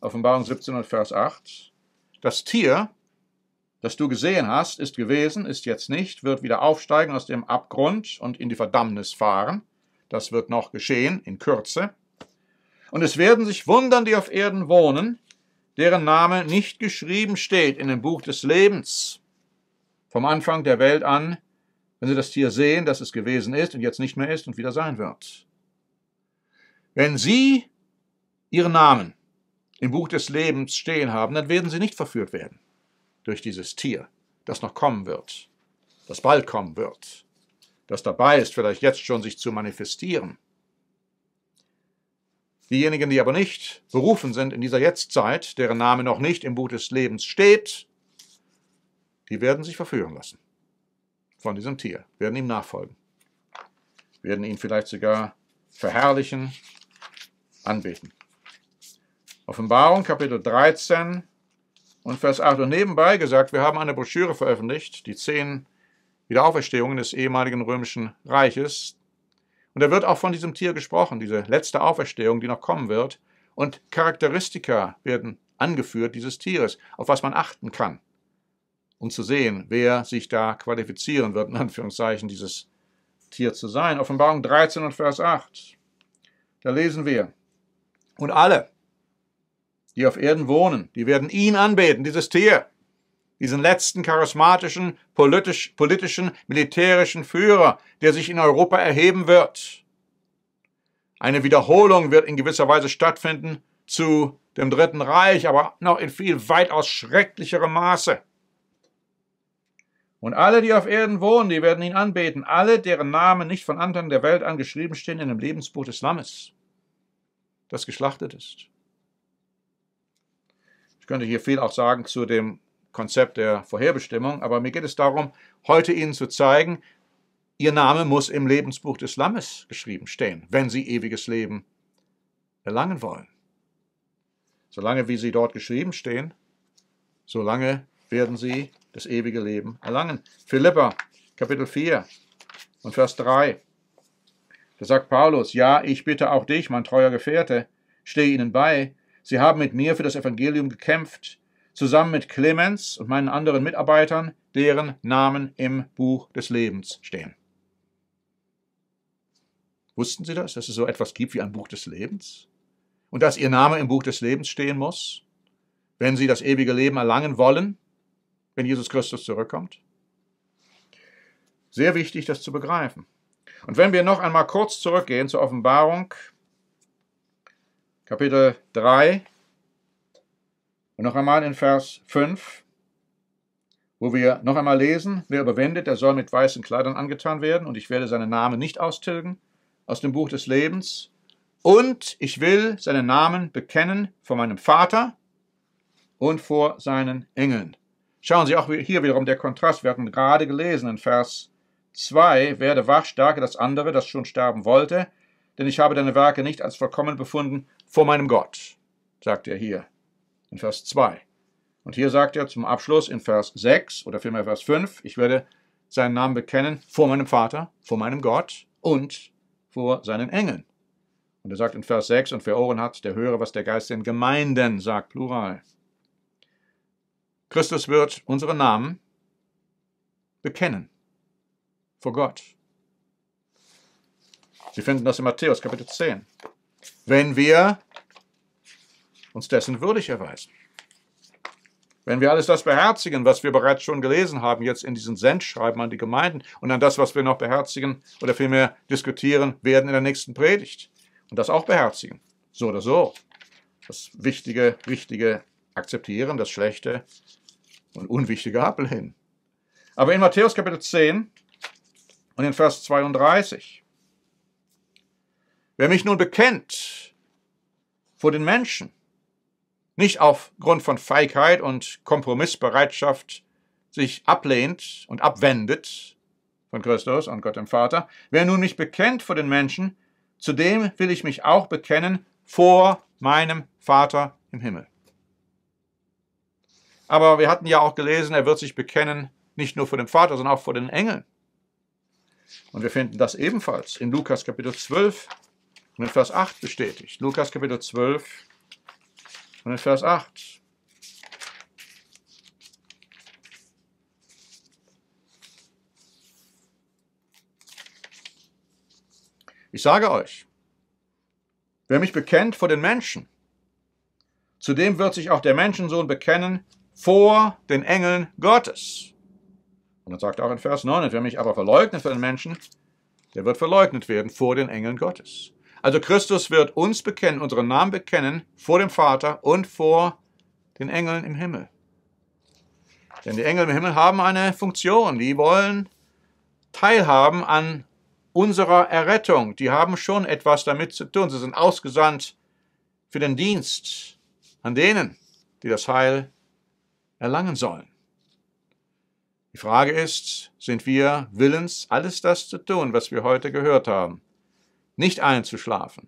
Offenbarung 17 und Vers 8. Das Tier, das du gesehen hast, ist gewesen, ist jetzt nicht, wird wieder aufsteigen aus dem Abgrund und in die Verdammnis fahren. Das wird noch geschehen in Kürze. Und es werden sich wundern, die auf Erden wohnen, deren Name nicht geschrieben steht in dem Buch des Lebens. Vom Anfang der Welt an, wenn sie das Tier sehen, das es gewesen ist und jetzt nicht mehr ist und wieder sein wird. Wenn sie ihren Namen im Buch des Lebens stehen haben, dann werden sie nicht verführt werden durch dieses Tier, das noch kommen wird, das bald kommen wird, das dabei ist, vielleicht jetzt schon sich zu manifestieren. Diejenigen, die aber nicht berufen sind in dieser Jetztzeit, deren Name noch nicht im Buch des Lebens steht, die werden sich verführen lassen von diesem Tier, werden ihm nachfolgen, werden ihn vielleicht sogar verherrlichen, anbeten. Offenbarung, Kapitel 13 und Vers 8. Und nebenbei gesagt, wir haben eine Broschüre veröffentlicht, die 10 Wiederauferstehungen des ehemaligen Römischen Reiches. Und da wird auch von diesem Tier gesprochen, diese letzte Auferstehung, die noch kommen wird. Und Charakteristika werden angeführt dieses Tieres, auf was man achten kann, um zu sehen, wer sich da qualifizieren wird, in Anführungszeichen, dieses Tier zu sein. Offenbarung 13 und Vers 8. Da lesen wir: Und alle, die auf Erden wohnen, die werden ihn anbeten, dieses Tier, diesen letzten charismatischen, politischen, militärischen Führer, der sich in Europa erheben wird. Eine Wiederholung wird in gewisser Weise stattfinden zu dem Dritten Reich, aber noch in viel weitaus schrecklicherem Maße. Und alle, die auf Erden wohnen, die werden ihn anbeten. Alle, deren Namen nicht von Anfang der Welt an geschrieben stehen in dem Lebensbuch des Lammes, das geschlachtet ist. Ich könnte hier viel auch sagen zu dem Konzept der Vorherbestimmung, aber mir geht es darum, heute Ihnen zu zeigen, Ihr Name muss im Lebensbuch des Lammes geschrieben stehen, wenn Sie ewiges Leben erlangen wollen. Solange wie Sie dort geschrieben stehen, solange werden Sie das ewige Leben erlangen. Philipper, Kapitel 4 und Vers 3. Da sagt Paulus: Ja, ich bitte auch dich, mein treuer Gefährte, stehe ihnen bei. Sie haben mit mir für das Evangelium gekämpft, zusammen mit Clemens und meinen anderen Mitarbeitern, deren Namen im Buch des Lebens stehen. Wussten Sie das, dass es so etwas gibt wie ein Buch des Lebens? Und dass Ihr Name im Buch des Lebens stehen muss, wenn Sie das ewige Leben erlangen wollen, wenn Jesus Christus zurückkommt? Sehr wichtig, das zu begreifen. Und wenn wir noch einmal kurz zurückgehen zur Offenbarung, Kapitel 3, und noch einmal in Vers 5, wo wir noch einmal lesen: Wer überwindet, der soll mit weißen Kleidern angetan werden, und ich werde seinen Namen nicht austilgen aus dem Buch des Lebens. Und ich will seinen Namen bekennen vor meinem Vater und vor seinen Engeln. Schauen Sie auch hier wiederum der Kontrast. Wir hatten gerade gelesen in Vers 2: Werde wach, stärke das andere, das schon sterben wollte, denn ich habe deine Werke nicht als vollkommen befunden vor meinem Gott, sagt er hier in Vers 2. Und hier sagt er zum Abschluss in Vers 6 oder vielmehr Vers 5, ich werde seinen Namen bekennen vor meinem Vater, vor meinem Gott und vor seinen Engeln. Und er sagt in Vers 6, und wer Ohren hat, der höre, was der Geist den Gemeinden sagt, Plural. Christus wird unsere Namen bekennen vor Gott. Sie finden das in Matthäus, Kapitel 10. Wenn wir uns dessen würdig erweisen. Wenn wir alles das beherzigen, was wir bereits schon gelesen haben, jetzt in diesen Sendschreiben an die Gemeinden und an das, was wir noch beherzigen oder vielmehr diskutieren werden in der nächsten Predigt. Und das auch beherzigen. So oder so. Das Wichtige, Richtige akzeptieren, das Schlechte und Unwichtige ablehnen. Aber in Matthäus Kapitel 10 und in Vers 32. Wer mich nun bekennt vor den Menschen, nicht aufgrund von Feigheit und Kompromissbereitschaft sich ablehnt und abwendet von Christus und Gott dem Vater. Wer nun mich bekennt vor den Menschen, zu dem will ich mich auch bekennen vor meinem Vater im Himmel. Aber wir hatten ja auch gelesen, er wird sich bekennen, nicht nur vor dem Vater, sondern auch vor den Engeln. Und wir finden das ebenfalls in Lukas Kapitel 12 und in Vers 8 bestätigt. Lukas Kapitel 12 und in Vers 8. Ich sage euch, wer mich bekennt vor den Menschen, Zudem wird sich auch der Menschensohn bekennen vor den Engeln Gottes. Und dann sagt auch in Vers 9, und wer mich aber verleugnet für den Menschen, der wird verleugnet werden vor den Engeln Gottes. Also Christus wird uns bekennen, unseren Namen bekennen, vor dem Vater und vor den Engeln im Himmel. Denn die Engel im Himmel haben eine Funktion. Die wollen teilhaben an unserer Errettung. Die haben schon etwas damit zu tun. Sie sind ausgesandt für den Dienst an denen, die das Heil erlangen sollen. Die Frage ist, sind wir willens, alles das zu tun, was wir heute gehört haben? Nicht einzuschlafen,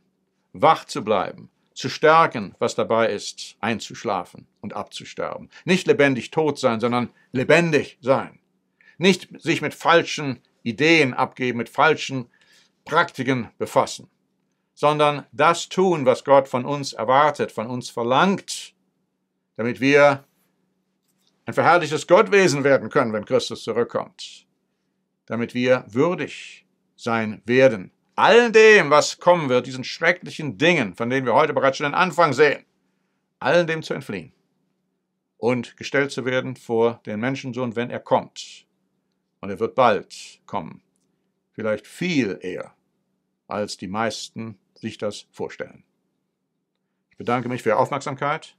wach zu bleiben, zu stärken, was dabei ist, einzuschlafen und abzusterben. Nicht lebendig tot sein, sondern lebendig sein. Nicht sich mit falschen Ideen abgeben, mit falschen Praktiken befassen, sondern das tun, was Gott von uns erwartet, von uns verlangt, damit wir ein verherrlichtes Gottwesen werden können, wenn Christus zurückkommt. Damit wir würdig sein werden. All dem, was kommen wird, diesen schrecklichen Dingen, von denen wir heute bereits schon den Anfang sehen, all dem zu entfliehen und gestellt zu werden vor den Menschensohn, wenn er kommt. Und er wird bald kommen. Vielleicht viel eher, als die meisten sich das vorstellen. Ich bedanke mich für Ihre Aufmerksamkeit.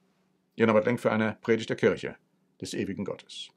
Ihr Norbert Lenk für eine Predigt der Kirche des ewigen Gottes.